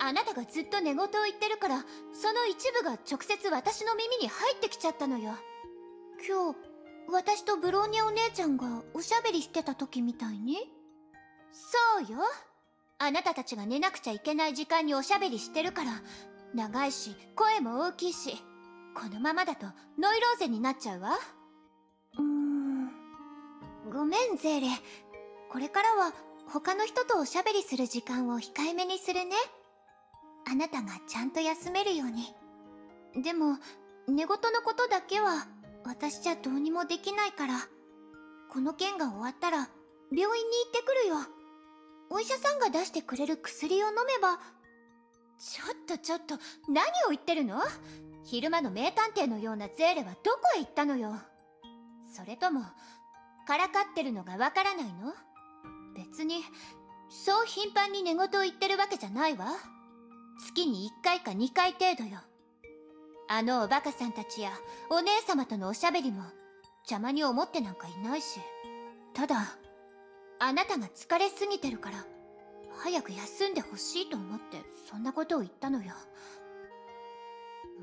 あなたがずっと寝言を言ってるから、その一部が直接私の耳に入ってきちゃったのよ。今日私とブローニャお姉ちゃんがおしゃべりしてた時みたいに。そうよ、あなたたちが寝なくちゃいけない時間におしゃべりしてるから。長いし声も大きいし、このままだとノイローゼになっちゃうわ。うーん、ごめんゼーレ、これからは他の人とおしゃべりする時間を控えめにするね。あなたがちゃんと休めるように。でも寝言のことだけは私じゃどうにもできないから、この件が終わったら病院に行ってくるよ。お医者さんが出してくれる薬を飲めば。ちょっとちょっと、何を言ってるの？昼間の名探偵のようなゼーレはどこへ行ったのよ。それともからかってるのがわからないの？別にそう頻繁に寝言を言ってるわけじゃないわ。月にいっかいかにかい程度よ。あのおバカさんたちやお姉様とのおしゃべりも邪魔に思ってなんかいないし。ただあなたが疲れすぎてるから早く休んでほしいと思って、そんなことを言ったのよ。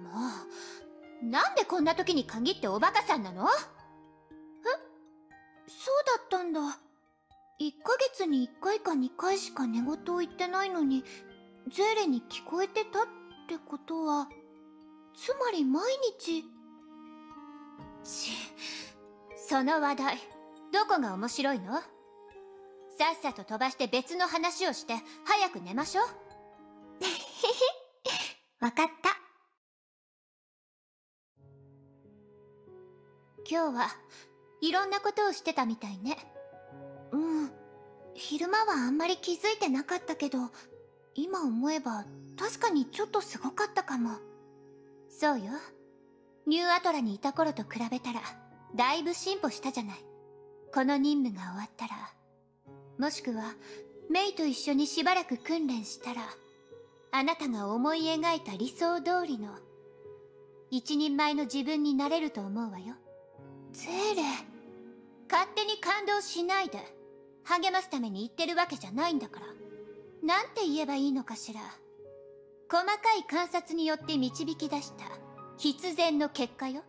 もうなんでこんな時に限っておバカさんなの？え、そうだったんだ。いっかげつにいっかいかにかいしか寝言を言ってないのに、ゼーレに聞こえてたってことは、つまり毎日。ち、その話題、どこが面白いの？さっさと飛ばして別の話をして早く寝ましょう。わかった。今日はいろんなことをしてたみたいね。うん、昼間はあんまり気づいてなかったけど、今思えば確かにちょっとすごかったかも。そうよ、ニューアトラにいた頃と比べたらだいぶ進歩したじゃない。この任務が終わったら、もしくはメイと一緒にしばらく訓練したら、あなたが思い描いた理想通りの一人前の自分になれると思うわよ。ゼーレ、勝手に感動しないで。励ますために言ってるわけじゃないんだから。なんて言えばいいのかしら。細かい観察によって導き出した必然の結果よ。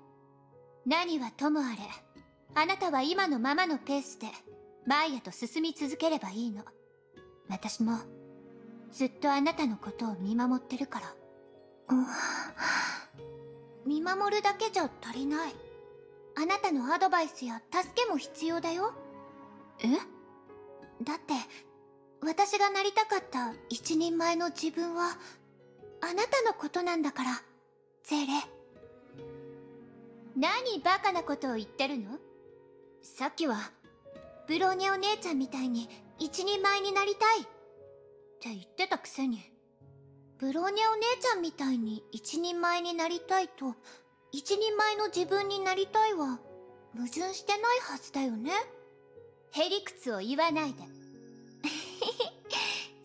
何はともあれ、あなたは今のままのペースでマイヤと進み続ければいいの。私もずっとあなたのことを見守ってるから。うん、見守るだけじゃ足りない。あなたのアドバイスや助けも必要だよ。え？だって私がなりたかった一人前の自分はあなたのことなんだから、ゼーレ。何バカなことを言ってるの。さっきはブローニャお姉ちゃんみたいに一人前になりたいって言ってたくせに、ブローニャお姉ちゃんみたいに一人前になりたいと一人前の自分になりたいは矛盾してないはずだよね。へりくつを言わないで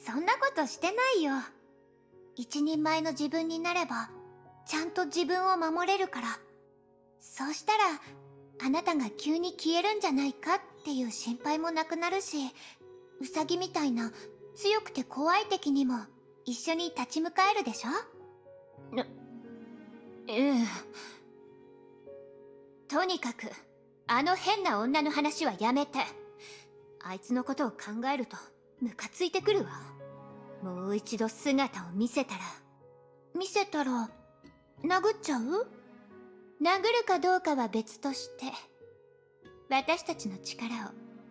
そんなことしてないよ。一人前の自分になればちゃんと自分を守れるから、そうしたらあなたが急に消えるんじゃないかっていう心配もなくなるし、ウサギみたいな強くて怖い敵にも一緒に立ち向かえるでしょ。な、ええ、とにかくあの変な女の話はやめて。あいつのことを考えるとムカついてくるわ。もう一度姿を見せたら見せたら殴っちゃう。殴るかどうかは別として、私たちの力を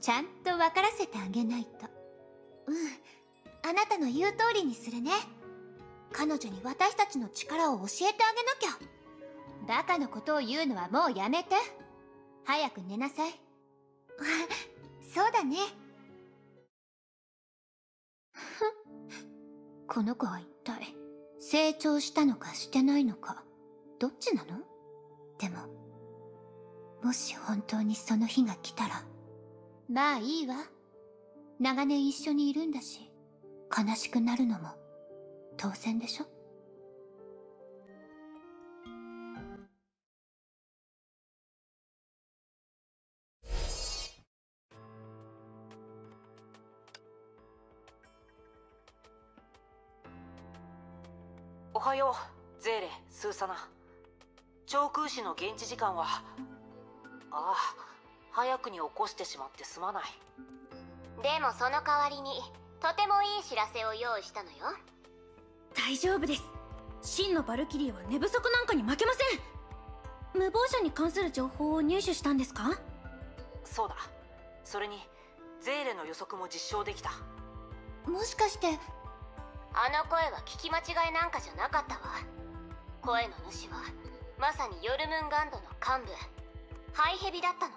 ちゃんと分からせてあげないと。うん、あなたの言う通りにするね。彼女に私たちの力を教えてあげなきゃ。バカなことを言うのはもうやめて。早く寝なさいそうだねこの子は一体成長したのかしてないのか、どっちなの。でももし本当にその日が来たら、まあいいわ。長年一緒にいるんだし、悲しくなるのも当然でしょ。おはよう、ゼーレ、スーサナ。長空市の現地時間は、ああ、早くに起こしてしまってすまない。でもその代わりにとてもいい知らせを用意したのよ。大丈夫です。真のヴァルキリーは寝不足なんかに負けません。無謀者に関する情報を入手したんですか。そうだ、それにゼーレの予測も実証できた。もしかしてあの声は聞き間違いなんかじゃなかったわ。声の主はまさにヨルムンガンドの幹部ハイヘビだったの。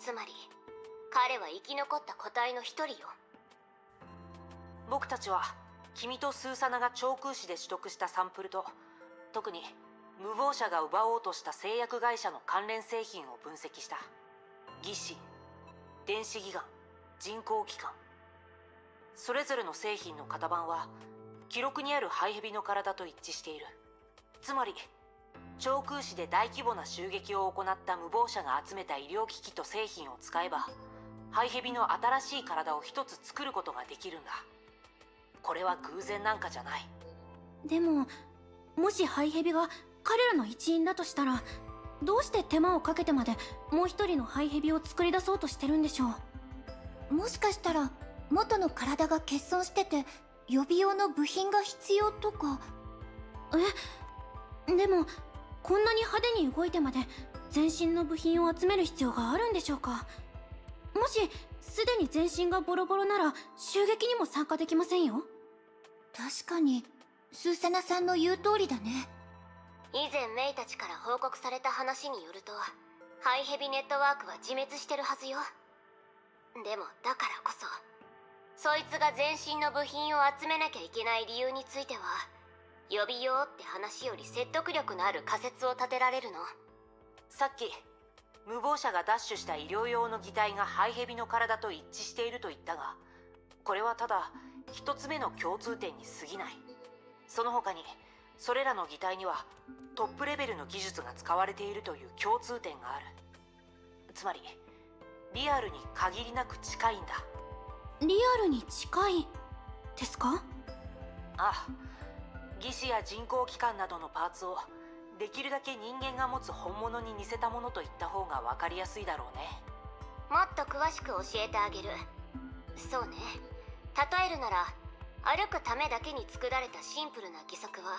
つまり彼は生き残った個体の一人よ。僕たちは君とスーサナが長空市で取得したサンプルと、特に無謀者が奪おうとした製薬会社の関連製品を分析した。義肢、電子義眼、人工器官、それぞれの製品の型番は記録にあるハイヘビの体と一致している。つまり長空市で大規模な襲撃を行った無謀者が集めた医療機器と製品を使えば、ハイヘビの新しい体を一つ作ることができるんだ。これは偶然なんかじゃない。でももしハイヘビが彼らの一員だとしたら、どうして手間をかけてまでもう一人のハイヘビを作り出そうとしてるんでしょう。もしかしたら元の体が欠損してて予備用の部品が必要とか。え、でもこんなに派手に動いてまで全身の部品を集める必要があるんでしょうか。もしすでに全身がボロボロなら襲撃にも参加できませんよ。確かにスーサナさんの言う通りだね。以前メイたちから報告された話によると、ハイヘビネットワークは自滅してるはずよ。でもだからこそそいつが全身の部品を集めなきゃいけない理由については、予備用って話より説得力のある仮説を立てられるの。さっき無謀者が奪取した医療用の擬態がハイヘビの体と一致していると言ったが、これはただ一つ目の共通点に過ぎない。その他にそれらの擬態にはトップレベルの技術が使われているという共通点がある。つまりリアルに限りなく近いんだ。リアルに近いですか。ああ、義肢や人工器官などのパーツをできるだけ人間が持つ本物に似せたものといった方が分かりやすいだろうね。もっと詳しく教えてあげる。そうね、例えるなら歩くためだけに作られたシンプルな義足は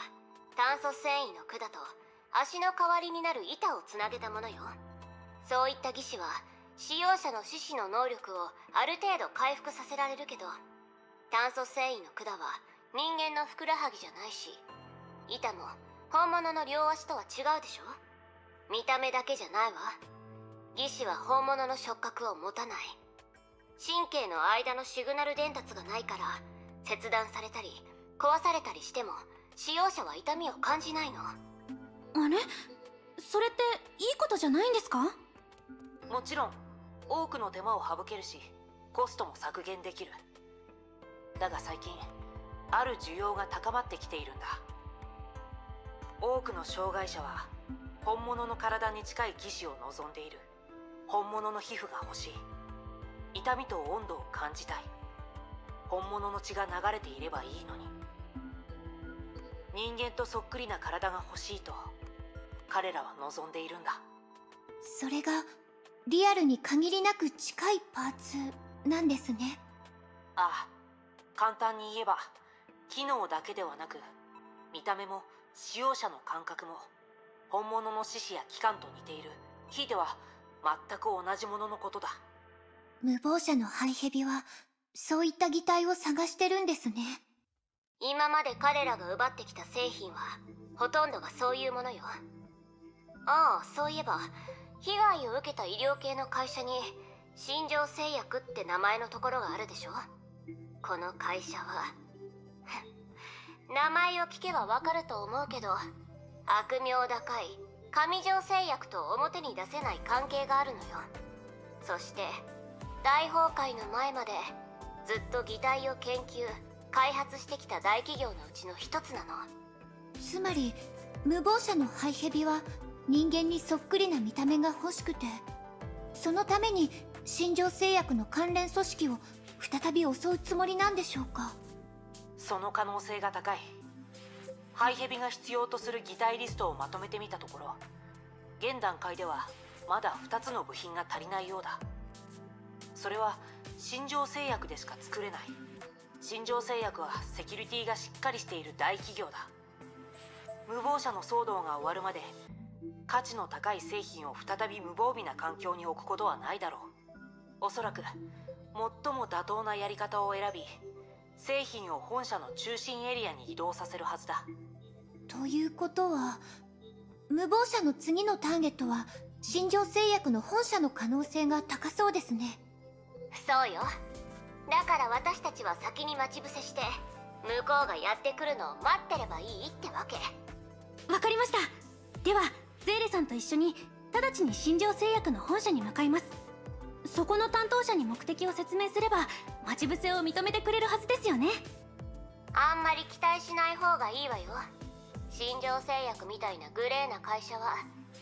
炭素繊維の管と足の代わりになる板をつなげたものよ。そういった義肢は使用者の四肢の能力をある程度回復させられるけど、炭素繊維の管は人間のふくらはぎじゃないし、板も本物の両足とは違うでしょ。見た目だけじゃないわ。義肢は本物の触覚を持たない。神経の間のシグナル伝達がないから、切断されたり壊されたりしても使用者は痛みを感じないの。あれ、それっていいことじゃないんですか？もちろん多くの手間を省けるし、コストも削減できる。だが最近ある需要が高まってきているんだ。多くの障害者は本物の体に近い義肢を望んでいる。本物の皮膚が欲しい。痛みと温度を感じたい。本物の血が流れていればいいのに。人間とそっくりな体が欲しいと彼らは望んでいるんだ。それがリアルに限りなく近いパーツなんですね。ああ、簡単に言えば機能だけではなく、見た目も使用者の感覚も本物の四肢や器官と似ている、ひいては全く同じもののことだ。無謀者のハイヘビはそういった擬態を探してるんですね。今まで彼らが奪ってきた製品はほとんどがそういうものよ。ああ、そういえば被害を受けた医療系の会社に新庄製薬って名前のところがあるでしょ。この会社は名前を聞けばわかると思うけど、悪名高い上条製薬と表に出せない関係があるのよ。そして大崩壊の前までずっと擬態を研究開発してきた大企業のうちの一つなの。つまり無謀者のハイヘビは人間にそっくりな見た目が欲しくて、そのために新庄製薬の関連組織を再び襲うつもりなんでしょうか？その可能性が高い。ハイヘビが必要とする擬態リストをまとめてみたところ、現段階ではまだふたつの部品が足りないようだ。それは新庄製薬でしか作れない。新庄製薬はセキュリティがしっかりしている大企業だ。無謀者の騒動が終わるまで価値の高い製品を再び無防備な環境に置くことはないだろう。おそらく最も妥当なやり方を選び、製品を本社の中心エリアに移動させるはずだ。ということは、無謀者の次のターゲットは新庄製薬の本社の可能性が高そうですね。そうよ。だから私たちは先に待ち伏せして、向こうがやってくるのを待ってればいいってわけ。わかりました。では、ゼーレさんと一緒に直ちに新庄製薬の本社に向かいます。そこの担当者に目的を説明すれば待ち伏せを認めてくれるはずですよね。あんまり期待しない方がいいわよ。新庄製薬みたいなグレーな会社は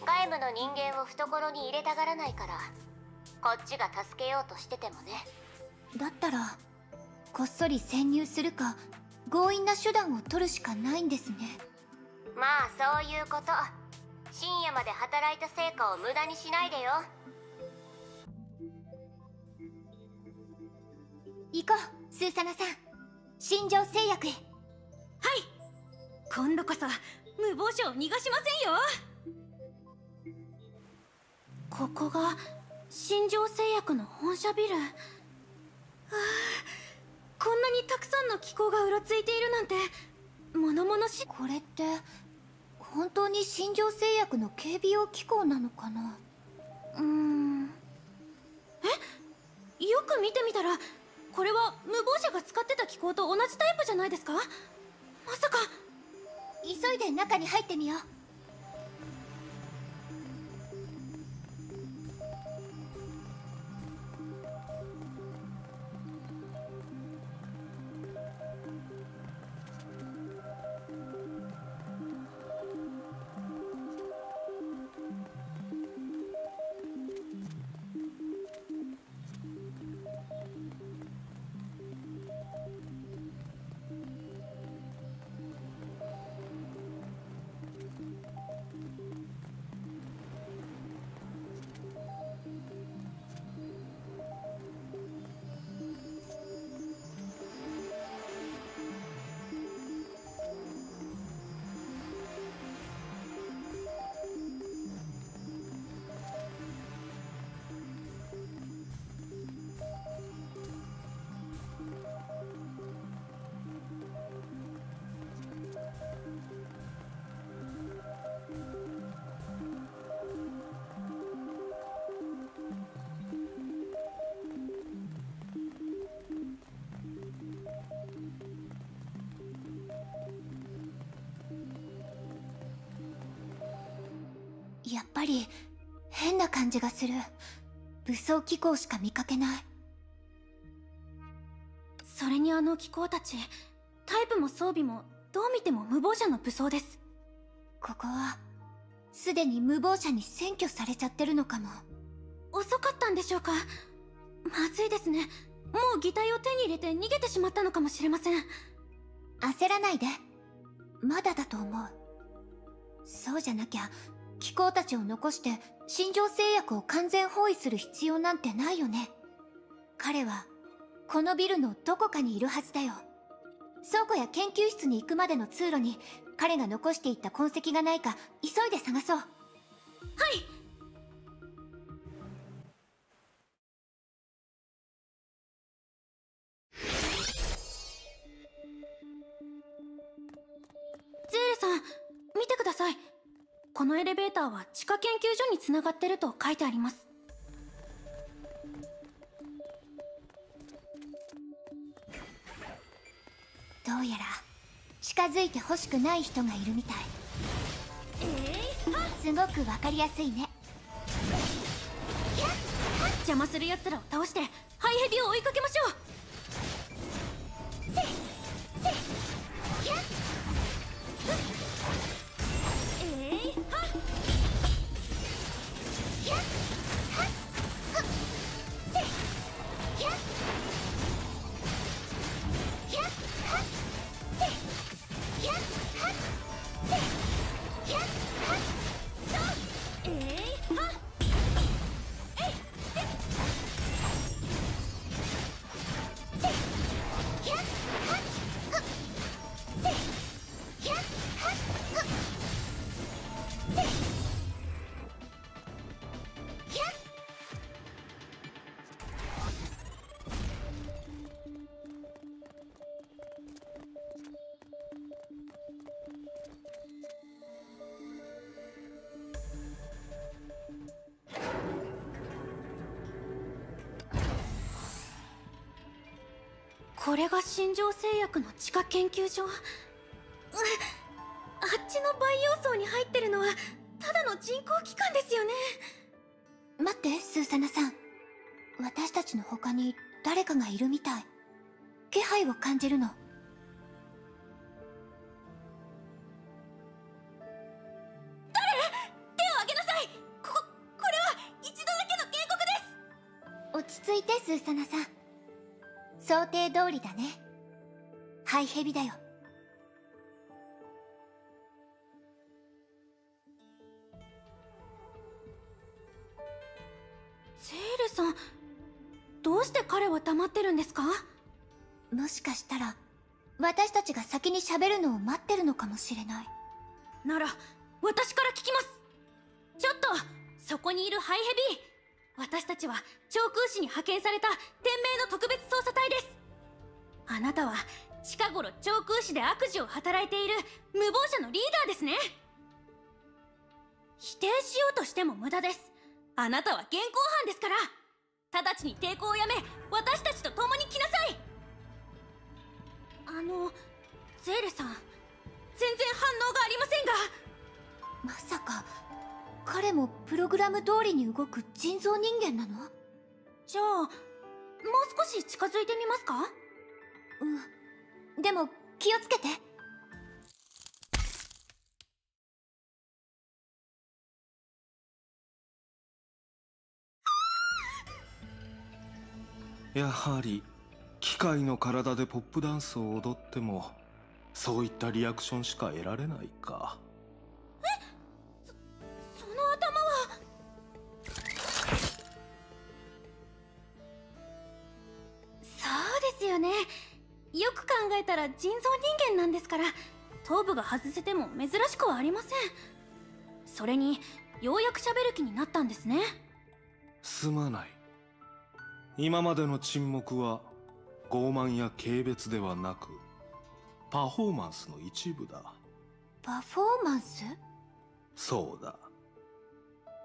外部の人間を懐に入れたがらないから、こっちが助けようとしててもね。だったらこっそり潜入するか強引な手段を取るしかないんですね。まあそういうこと。深夜まで働いた成果を無駄にしないでよ。行こう、スーサナさん。新庄製薬へ。はい、今度こそ無謀者を逃がしませんよ。ここが新庄製薬の本社ビル。はあ、こんなにたくさんの機構がうろついているなんて物々しい。これって本当に新庄製薬の警備用機構なのかな。うーん、え、よく見てみたらこれは無謀者が使ってた機構と同じタイプじゃないですか？まさか。急いで中に入ってみよう。やっぱり変な感じがする。武装機構しか見かけない。それにあの機構たち、タイプも装備もどう見ても無謀者の武装です。ここはすでに無謀者に占拠されちゃってるのかも。遅かったんでしょうか。まずいですね。もう擬態を手に入れて逃げてしまったのかもしれません。焦らないで。まだだと思う。そうじゃなきゃ機構たちを残して心情制約を完全包囲する必要なんてないよね。彼はこのビルのどこかにいるはずだよ。倉庫や研究室に行くまでの通路に彼が残していった痕跡がないか急いで探そう。はい。見てください。このエレベーターは地下研究所につながってると書いてあります。どうやら近づいてほしくない人がいるみたい。えー、はすごくわかりやすいね。邪魔するやつらを倒してハイヘビを追いかけましょう。これが新庄製薬の地下研究所。あっちの培養層に入ってるのはただの人工器官ですよね。待って、スーサナさん。私たちの他に誰かがいるみたい。気配を感じるの。想定通りだね。ハイヘビだよ。セイルさん、どうして彼は黙ってるんですか？もしかしたら私たちが先に喋るのを待ってるのかもしれない。なら私から聞きます。ちょっとそこにいるハイヘビ、私たちは長空市に派遣された天命の特別捜査隊です。あなたは近頃長空市で悪事を働いている無謀者のリーダーですね。否定しようとしても無駄です。あなたは現行犯ですから、直ちに抵抗をやめ、私たちと共に来なさい。あのゼーレさん、全然反応がありませんが。まさか彼もプログラム通りに動く人造人間なの？じゃあもう少し近づいてみますか？うん、でも気をつけて。やはり機械の体でポップダンスを踊ってもそういったリアクションしか得られないか。ね、よく考えたら人造人間なんですから、頭部が外せても珍しくはありません。それにようやく喋る気になったんですね。すまない。今までの沈黙は傲慢や軽蔑ではなくパフォーマンスの一部だ。パフォーマンス？そうだ。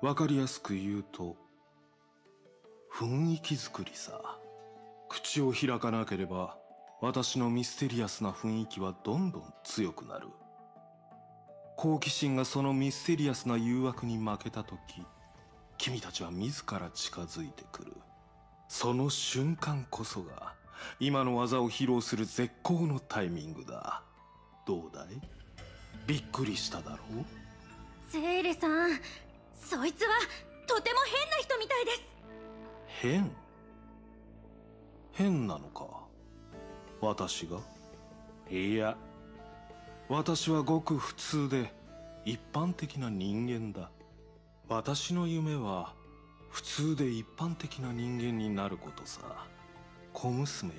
わかりやすく言うと雰囲気作りさ。口を開かなければ私のミステリアスな雰囲気はどんどん強くなる。好奇心がそのミステリアスな誘惑に負けた時、君たちは自ら近づいてくる。その瞬間こそが今の技を披露する絶好のタイミングだ。どうだい？びっくりしただろう？ゼーレさん、そいつはとても変な人みたいです。変？変なのか？私が？いや、私はごく普通で一般的な人間だ。私の夢は普通で一般的な人間になることさ。小娘よ、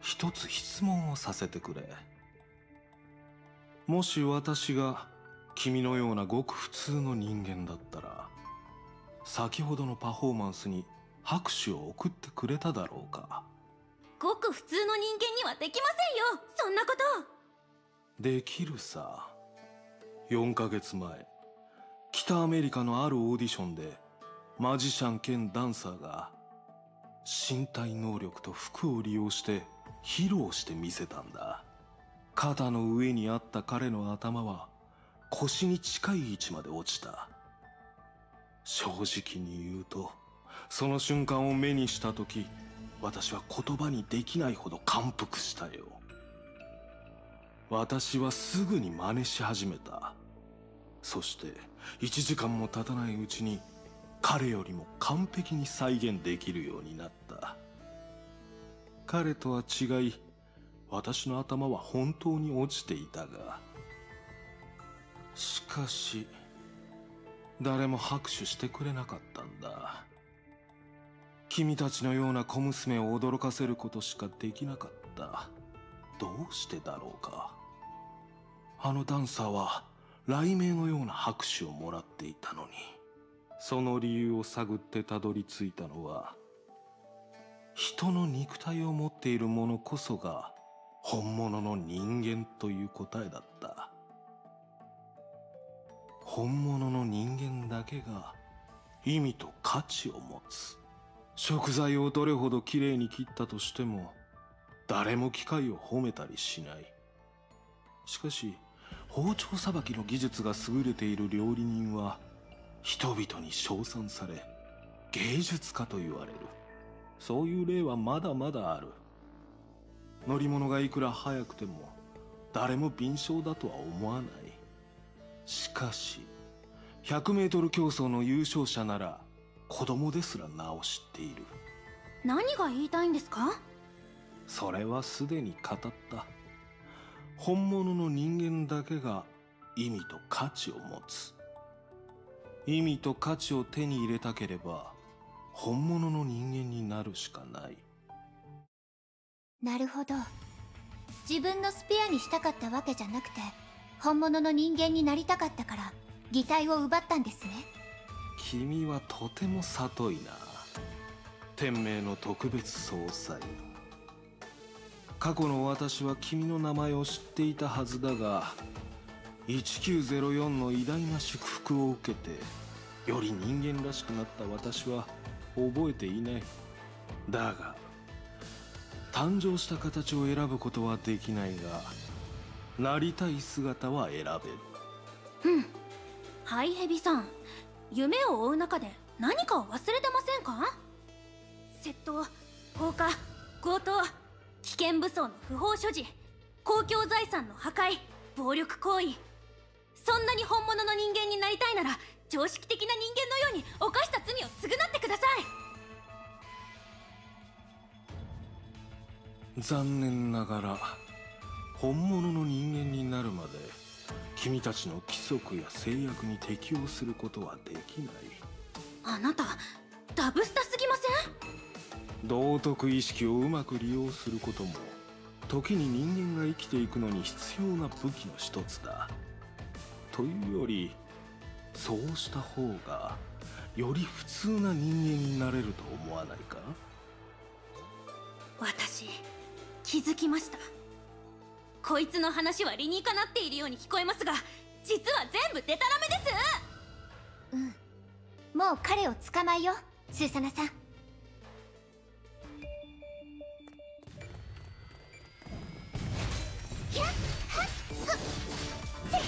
一つ質問をさせてくれ。もし私が君のようなごく普通の人間だったら、先ほどのパフォーマンスに拍手を送ってくれただろうか？ごく普通の人間にはできませんよ、そんなこと。できるさ。よんかげつまえ、北アメリカのあるオーディションで、マジシャン兼ダンサーが身体能力と服を利用して披露してみせたんだ。肩の上にあった彼の頭は腰に近い位置まで落ちた。正直に言うと、その瞬間を目にした時、私は言葉にできないほど感服したよ。私はすぐに真似し始めた。そしていちじかんも経たないうちに、彼よりも完璧に再現できるようになった。彼とは違い、私の頭は本当に落ちていたが、しかし誰も拍手してくれなかったんだ。君たちのような小娘を驚かせることしかできなかった。どうしてだろうか？あのダンサーは雷鳴のような拍手をもらっていたのに。その理由を探ってたどり着いたのは、人の肉体を持っているものこそが本物の人間という答えだった。本物の人間だけが意味と価値を持つ。食材をどれほどきれいに切ったとしても、誰も機械を褒めたりしない。しかし包丁さばきの技術が優れている料理人は人々に称賛され、芸術家と言われる。そういう例はまだまだある。乗り物がいくら速くても誰も敏捷だとは思わない。しかしひゃくメートル競争の優勝者なら、子供ですら名を知っている。何が言いたいんですか？それはすでに語った。本物の人間だけが意味と価値を持つ。意味と価値を手に入れたければ、本物の人間になるしかない。なるほど。自分のスペアにしたかったわけじゃなくて、本物の人間になりたかったから擬態を奪ったんですね。君はとても聡いな。天命の特別総裁。過去の私は君の名前を知っていたはずだが、せんきゅうひゃくよんの偉大な祝福を受けて、より人間らしくなった私は覚えていない。だが誕生した形を選ぶことはできないが、なりたい姿は選べる。うん。ハイヘビさん、夢を追う中で何かを忘れてませんか？窃盗、放火、強盗、危険武装の不法所持、公共財産の破壊、暴力行為。そんなに本物の人間になりたいなら、常識的な人間のように犯した罪を償ってください。残念ながら本物の人間になるまで、君たちの規則や制約に適応することはできない。あなたダブスタすぎません？道徳意識をうまく利用することも、時に人間が生きていくのに必要な武器の一つだ。というより、そうした方がより普通な人間になれると思わないか？私気づきました。こいつの話は理にかなっているように聞こえますが、実は全部デタラメです。うん、もう彼を捕まえよう、スーサナさん。やっはっはっ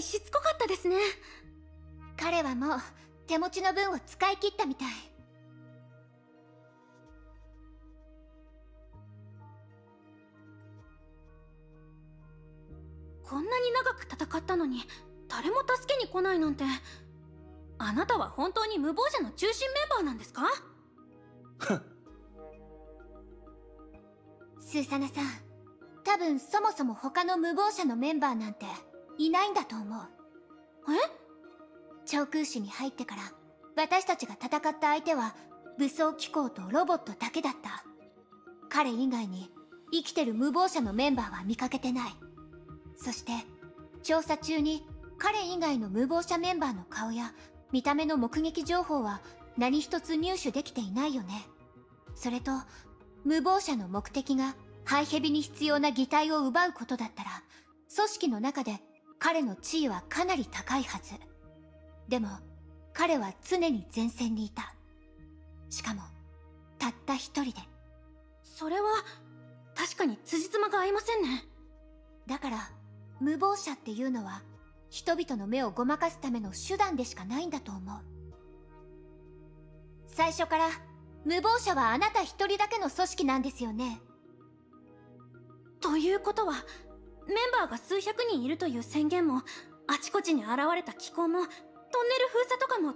いしつこかったですね。彼はもう手持ちの分を使い切ったみたい。こんなに長く戦ったのに誰も助けに来ないなんて、あなたは本当に無謀者の中心メンバーなんですか？スーサナさん、多分そもそも他の無謀者のメンバーなんていないんだと思う。え？超空市に入ってから私たちが戦った相手は武装機構とロボットだけだった。彼以外に生きてる無謀者のメンバーは見かけてない。そして調査中に彼以外の無謀者メンバーの顔や見た目の目撃情報は何一つ入手できていないよね。それと無謀者の目的がハイヘビに必要な擬態を奪うことだったら、組織の中で彼の地位はかなり高いはず。でも彼は常に前線にいた。しかもたった一人で。それは確かに辻褄が合いませんね。だから無謀者っていうのは人々の目をごまかすための手段でしかないんだと思う。最初から無謀者はあなた一人だけの組織なんですよね。ということはメンバーが数百人いるという宣言も、あちこちに現れた機構も、トンネル封鎖とかも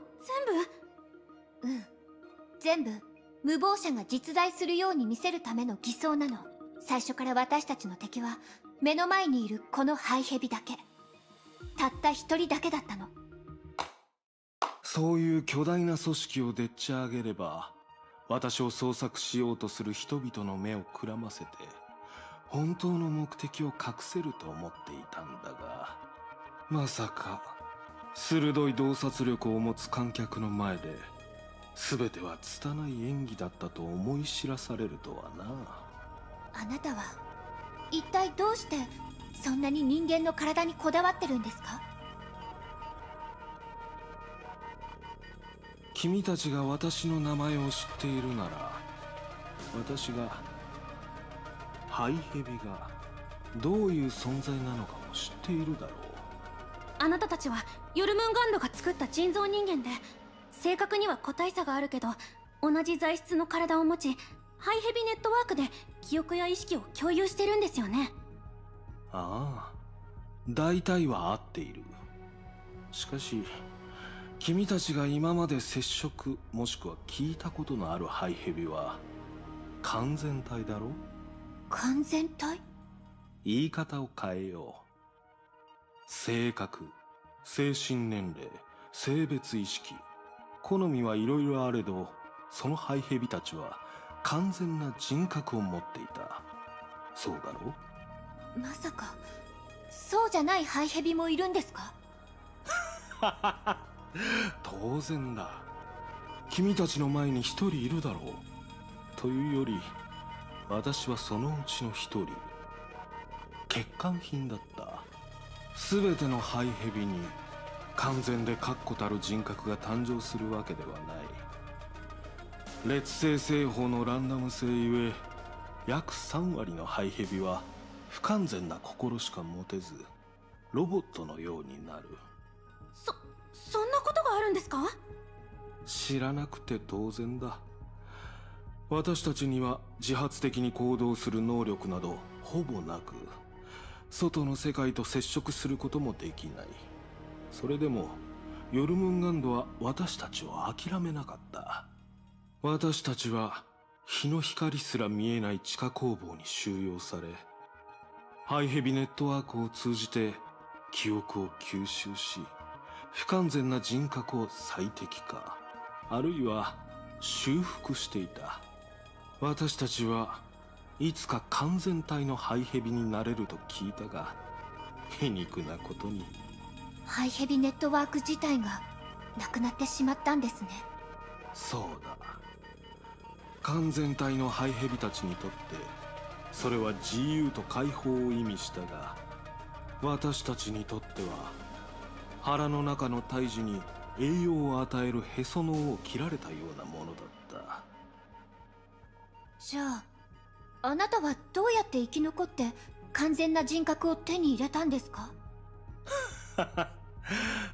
全部、うん、全部無謀者が実在するように見せるための偽装なの。最初から私たちの敵は目の前にいるこのハイヘビだけ、たった一人だけだったの。そういう巨大な組織をでっち上げれば、私を捜索しようとする人々の目をくらませて本当の目的を隠せると思っていたんだが、まさか鋭い洞察力を持つ観客の前で全ては拙い演技だったと思い知らされるとはな。あなたは一体どうしてそんなに人間の体にこだわってるんですか？君たちが私の名前を知っているなら、私がハイヘビがどういう存在なのかも知っているだろう。あなたたちはヨルムンガンドが作った人造人間で、正確には個体差があるけど同じ材質の体を持ち、ハイヘビネットワークで記憶や意識を共有してるんですよね。ああ、大体は合っている。しかし君たちが今まで接触もしくは聞いたことのあるハイヘビは完全体だろう。完全体？言い方を変えよう。性格、精神年齢、性別意識、好みはいろいろあれど、そのハイヘビたちは完全な人格を持っていた。そうだろう？まさかそうじゃないハイヘビもいるんですか？ははは当然だ。君たちの前に一人いるだろう。というより私はそのうちの一人、欠陥品だった。全てのハイヘビに完全で確固たる人格が誕生するわけではない。劣勢製法のランダム性ゆえ、約さん割のハイヘビは不完全な心しか持てず、ロボットのようになる。そそんなことがあるんですか？知らなくて当然だ。私たちには自発的に行動する能力などほぼなく、外の世界と接触することもできない。それでもヨルムンガンドは私たちを諦めなかった。私たちは日の光すら見えない地下工房に収容され、ハイヘビネットワークを通じて記憶を吸収し、不完全な人格を最適化、あるいは修復していた。私たちはいつか完全体のハイヘビになれると聞いたが、皮肉なことにハイヘビネットワーク自体がなくなってしまったんですね。そうだ。完全体のハイヘビたちにとってそれは自由と解放を意味したが、私たちにとっては腹の中の胎児に栄養を与えるへその緒を切られたようなものだった。じゃああなたはどうやって生き残って完全な人格を手に入れたんですか？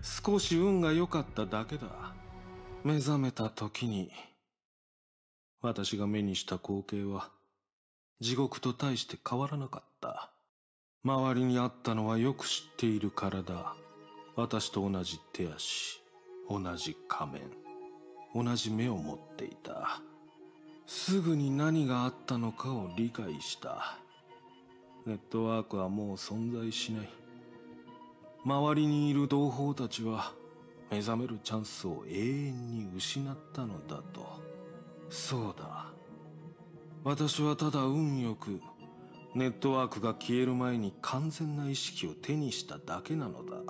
少し運が良かっただけだ。目覚めた時に、私が目にした光景は、地獄と大して変わらなかった。周りにあったのはよく知っている体。私と同じ手足、同じ仮面、同じ目を持っていた。すぐに何があったのかを理解した。ネットワークはもう存在しない。周りにいる同胞たちは目覚めるチャンスを永遠に失ったのだと。そうだ。私はただ運よく、ネットワークが消える前に完全な意識を手にしただけなのだ。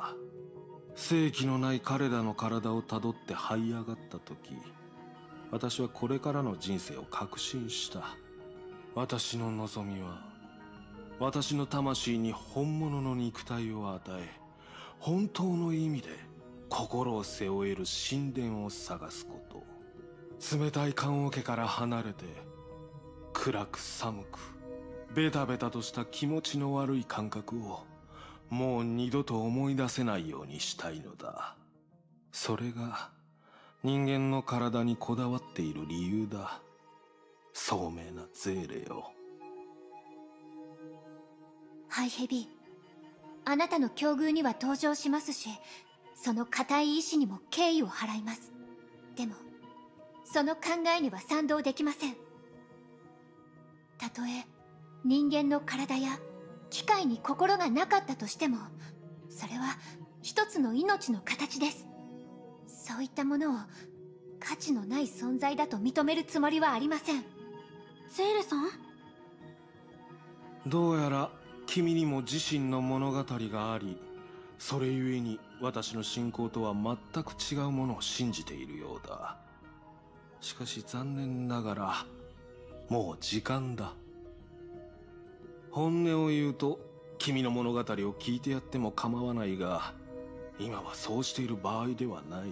生気のない彼らの体をたどって這い上がった時、私はこれからの人生を確信した。私の望みは、私の魂に本物の肉体を与え、本当の意味で心を背負える神殿を探すこと。冷たい棺桶から離れて、暗く寒く、ベタベタとした気持ちの悪い感覚を、もう二度と思い出せないようにしたいのだ。それが、人間の体にこだわっている理由だ。聡明なゼーレよ。ハイヘビー、あなたの境遇には登場しますし、その固い意志にも敬意を払います。でも、その考えには賛同できません。たとえ、人間の体や機械に心がなかったとしても、それは一つの命の形です。そういったものを価値のない存在だと認めるつもりはありません。ゼーレさん？どうやら君にも自身の物語があり、それゆえに私の信仰とは全く違うものを信じているようだ。しかし残念ながら、もう時間だ。本音を言うと、君の物語を聞いてやっても構わないが、今はそうしている場合ではない。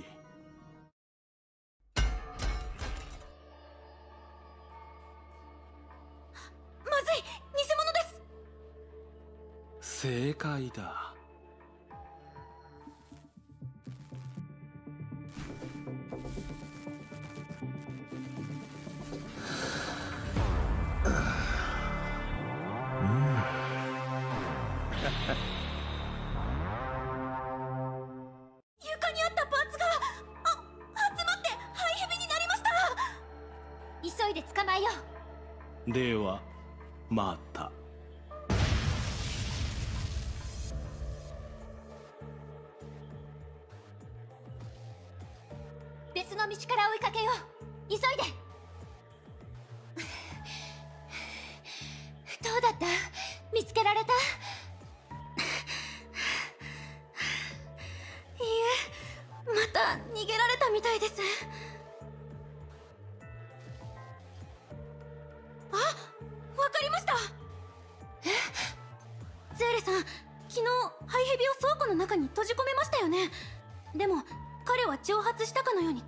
まずい！偽物です！正解だ。ではまた。別の道から追いかけよう。急いで。どうだった？見つけられた？いいえ、また逃げられたみたいです。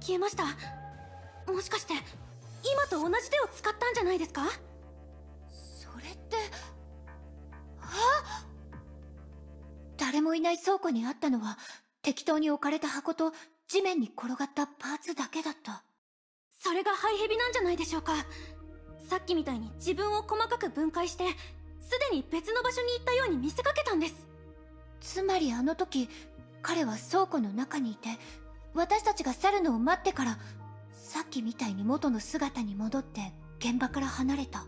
消えました。もしかして今と同じ手を使ったんじゃないですか？それってあ誰もいない倉庫にあったのは、適当に置かれた箱と地面に転がったパーツだけだった。それがハイヘビなんじゃないでしょうか。さっきみたいに自分を細かく分解して、すでに別の場所に行ったように見せかけたんです。つまりあの時、彼は倉庫の中にいて、私たちが去るのを待ってから、さっきみたいに元の姿に戻って現場から離れた。あ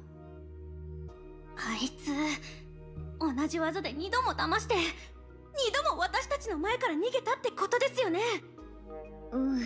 いつ、同じ技で二度も騙して、二度も私たちの前から逃げたってことですよね。うん。